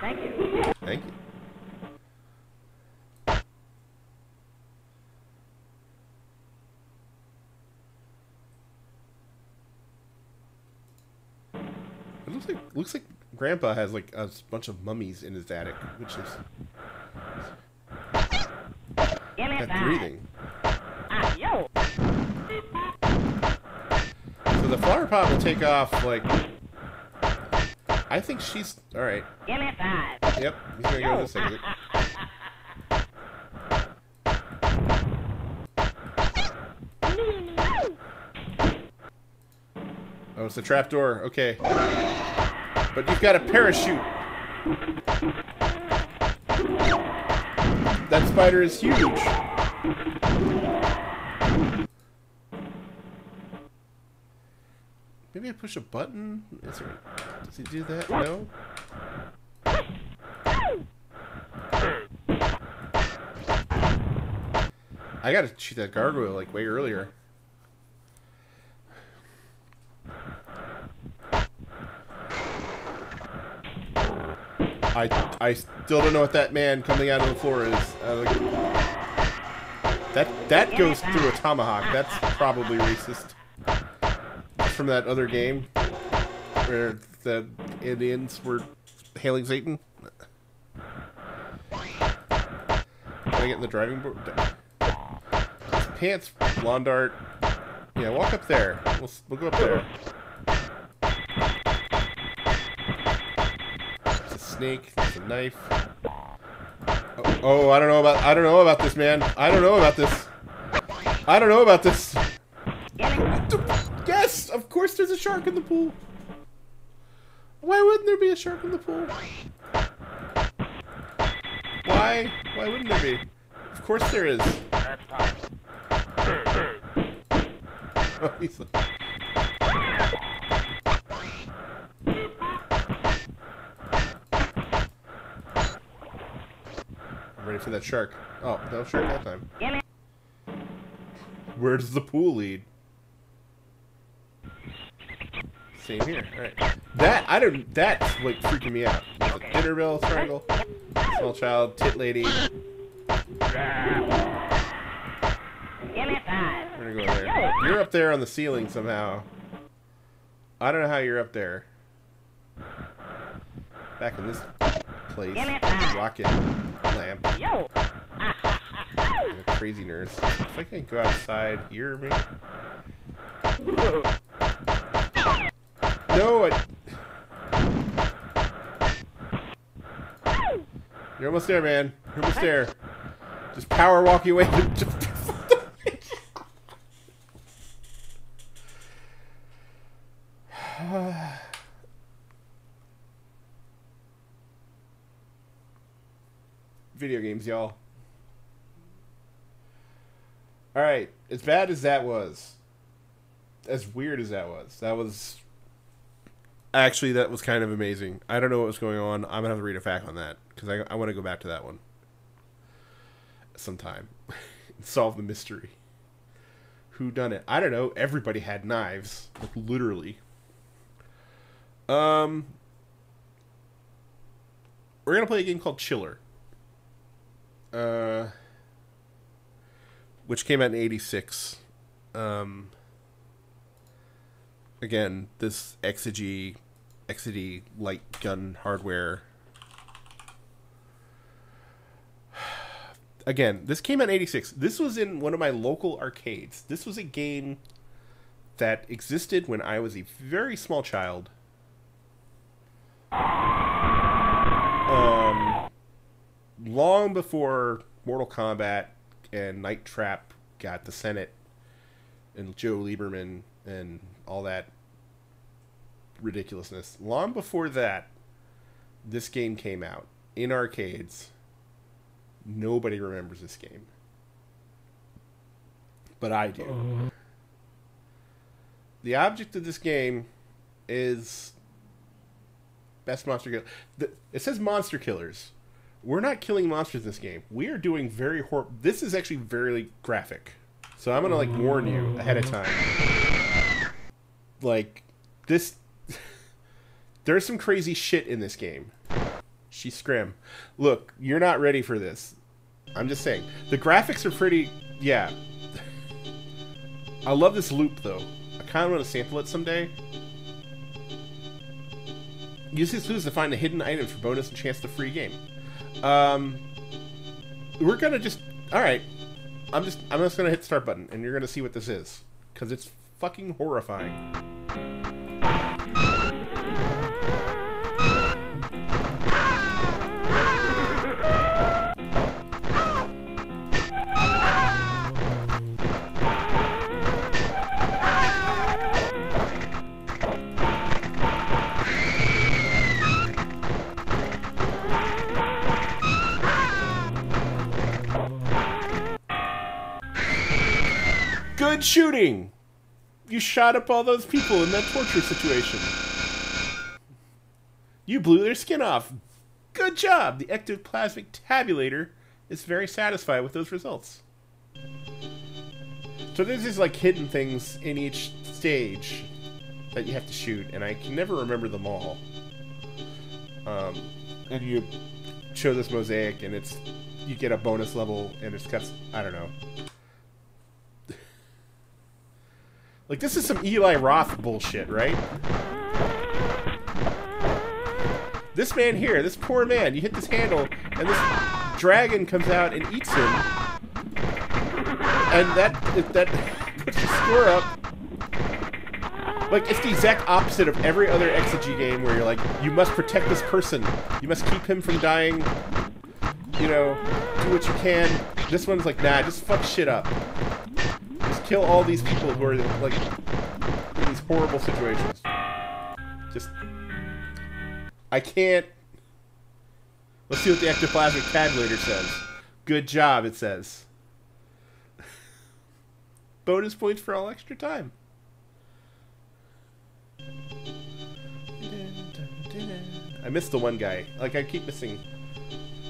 Thank you. Thank you. Looks like Grandpa has like a bunch of mummies in his attic, which is that breathing. Ah, yo. So the flower pot will take off. Like, I think she's all right. Give me five. Yep, he's gonna go this exit. Oh, it's a trap door. Okay. But you've got a parachute. That spider is huge. Maybe I push a button? Is there, does he do that? No? I gotta shoot that gargoyle like way earlier. I, I still don't know what that man coming out of the floor is. Uh, like, that that goes through a tomahawk. That's probably racist. From that other game where the Indians were hailing Satan. Can I get in the driving board? His pants, lawn dart. Yeah, walk up there. We'll, we'll go up there. Snake, there's a knife. Oh, oh, I don't know about I don't know about this, man. I don't know about this. I don't know about this. Yes, of course there's a shark in the pool. Why wouldn't there be a shark in the pool? Why? Why wouldn't there be? Of course there is. That's time. Oh, he's like... I'm ready for that shark. Oh, no shark that time. Where does the pool lead? Same here. All right. That I don't. That's like freaking me out. Dinner bell, triangle, small child, tit lady. We're gonna go there. You're up there on the ceiling somehow. I don't know how you're up there. Back in this place, rocket lamp. You're a crazy nurse. If I can go outside here, maybe. No, I... You're almost there, man. You're almost there. Just power walk you away. Video games, y'all. Alright, as bad as that was, as weird as that was, that was... Actually, that was kind of amazing. I don't know what was going on. I'm going to have to read a fact on that, because I, I want to go back to that one sometime and solve the mystery. Who done it? I don't know. Everybody had knives, like, literally. Um, we're going to play a game called Chiller, uh, which came out in eighty-six. Um... Again, this Exidy, Exidy light gun hardware. Again, this came out in eighty-six. This was in one of my local arcades. This was a game that existed when I was a very small child. Um, long before Mortal Kombat and Night Trap got the Senate and Joe Lieberman and all that ridiculousness. Long before that, this game came out in arcades. Nobody remembers this game, but I do. The object of this game is best monster killer. It says monster killers. We're not killing monsters in this game. We are doing very hor. This is actually very graphic, so I'm gonna like warn you ahead of time. Like, this... There's some crazy shit in this game. She's scrim. Look, you're not ready for this. I'm just saying. The graphics are pretty... Yeah. I love this loop, though. I kind of want to sample it someday. Use these clues to find the hidden items for bonus and chance to free game. Um, we're going to just... Alright. I'm just, I'm just going to hit the start button, and you're going to see what this is. Because it's... fucking horrifying. Good shooting! You shot up all those people in that torture situation. You blew their skin off. Good job! The ectoplasmic tabulator is very satisfied with those results. So there's these like hidden things in each stage that you have to shoot, and I can never remember them all. Um, and you show this mosaic, and it's you get a bonus level, and it's cuts. I don't know. Like, this is some Eli Roth bullshit, right? This man here, this poor man, you hit this handle, and this dragon comes out and eats him. And that, that puts the score up. Like, it's the exact opposite of every other Exidy game where you're like, you must protect this person. You must keep him from dying. You know, do what you can. This one's like, nah, just fuck shit up. Kill all these people who are like in these horrible situations. Just I can't. Let's see what the ectoplasmic tabulator says. Good job, it says. Bonus points for all extra time. I missed the one guy. Like, I keep missing.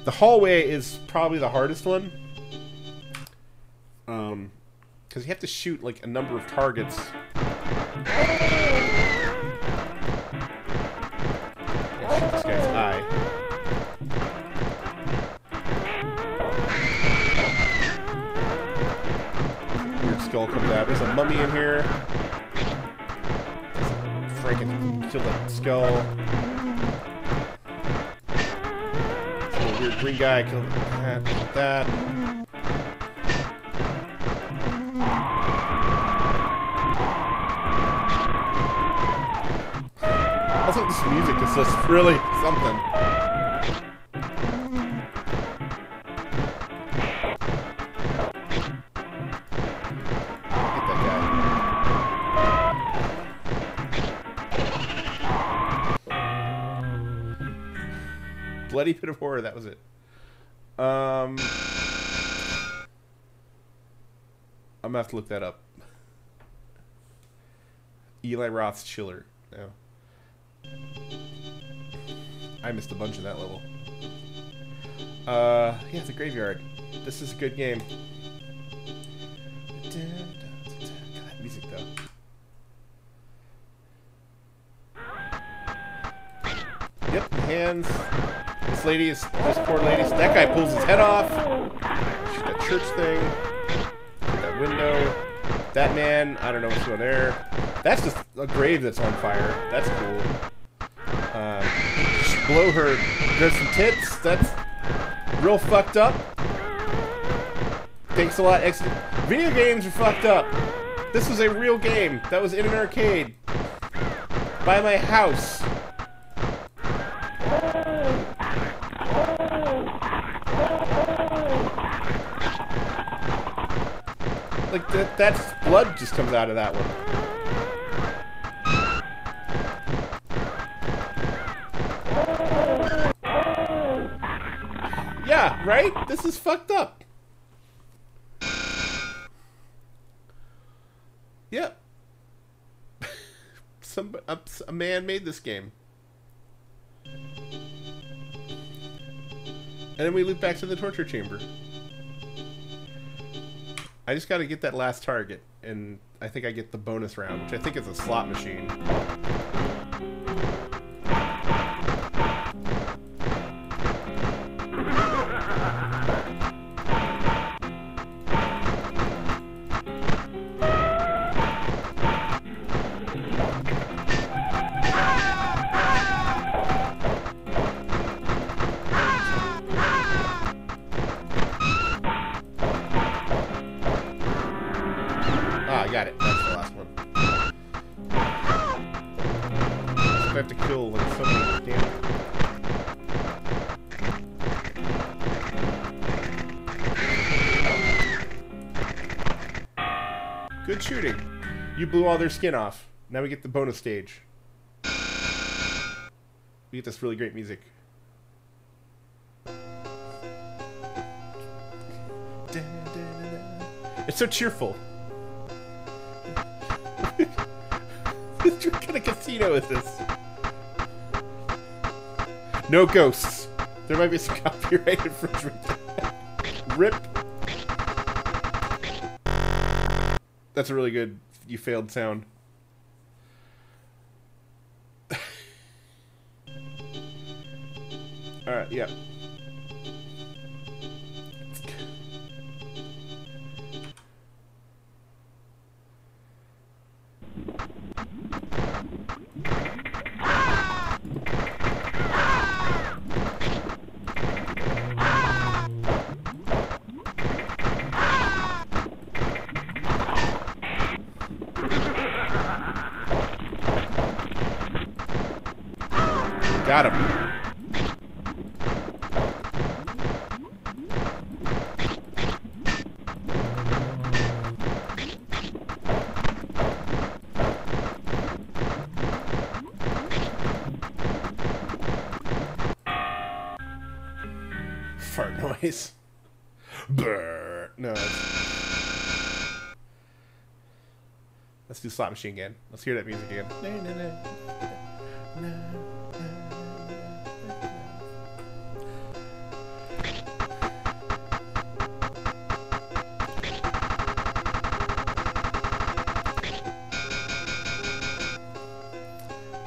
The hallway is probably the hardest one. Um, because you have to shoot, like, a number of targets. Yeah, shoot this guy's eye. Skull comes out. There's a mummy in here. Franken killed that skull. Some weird green guy killed that. that. Also, this music is just really something. Bloody Pit of Horror, that was it. Um, I'm gonna have to look that up. Eli Roth's Chiller. No. I missed a bunch of that level. Uh, yeah, it's a graveyard. This is a good game. God, that music though. Yep, hands. This lady is, this poor lady, so that guy pulls his head off. Shoot that church thing. Shoot that window. That man, I don't know what's going there. That's just a grave that's on fire. That's cool. Um, just blow her. There's some tits. That's real fucked up. Thanks a lot, Exidy. Video games are fucked up. This was a real game that was in an arcade. By my house. Like, that, that's blood just comes out of that one. Yeah, right? This is fucked up. Yep. Yeah. Some a, a man made this game. And then we loop back to the torture chamber. I just gotta get that last target, and I think I get the bonus round, which I think is a slot machine. Good shooting. You blew all their skin off. Now we get the bonus stage. We get this really great music. It's so cheerful. What kind of casino is this? No ghosts. There might be some copyright infringement. Rip. That's a really good you failed sound. Alright, yeah. Got him. noise. Brrr. No. It's... Let's do Slot Machine again. Let's hear that music again.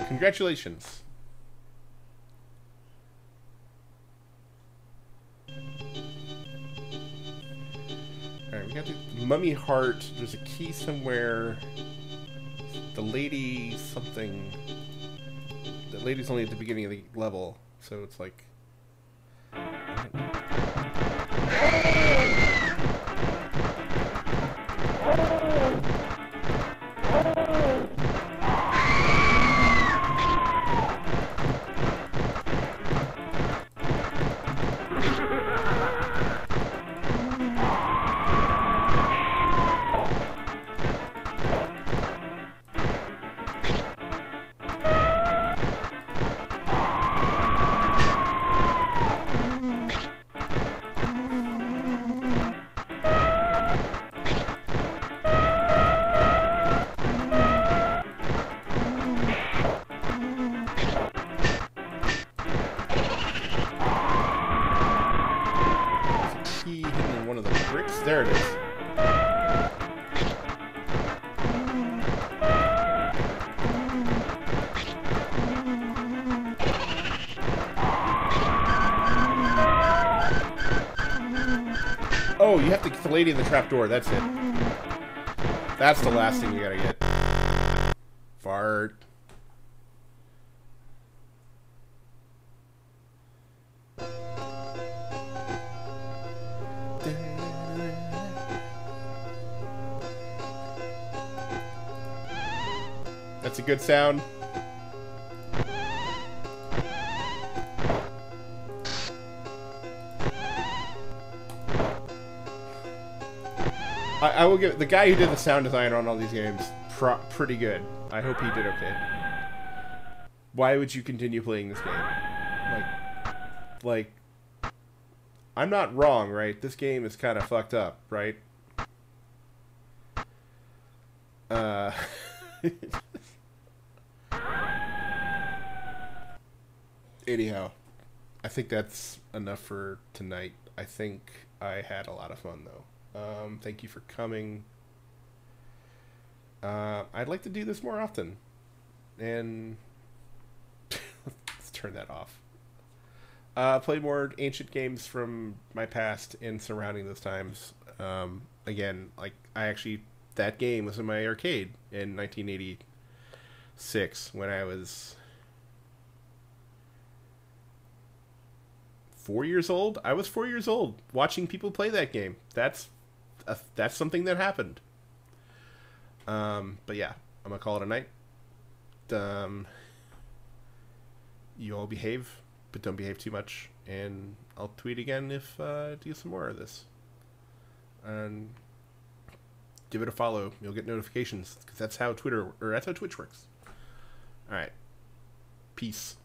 Congratulations. Alright, we got the mummy heart. There's a key somewhere. The lady something. The lady's only at the beginning of the level, so it's like... Lady in the trapdoor, that's it. That's the last thing you gotta get. Fart. That's a good sound. I will give the guy who did the sound design on all these games pro pretty good. I hope he did okay. Why would you continue playing this game? Like, like, I'm not wrong, right? This game is kind of fucked up, right? Uh, anyhow, I think that's enough for tonight. I think I had a lot of fun though. Um, thank you for coming. Uh, I'd like to do this more often. And let's turn that off. Uh, play more ancient games from my past and surrounding those times. Um, again, like I actually, that game was in my arcade in nineteen eighty-six when I was four years old. I was four years old watching people play that game. That's Uh, that's something that happened. Um, but yeah, I'm gonna call it a night. Um, you all behave, but don't behave too much. And I'll tweet again if uh, I do some more of this. And give it a follow. You'll get notifications because that's how Twitter or that's how Twitch works. All right, peace.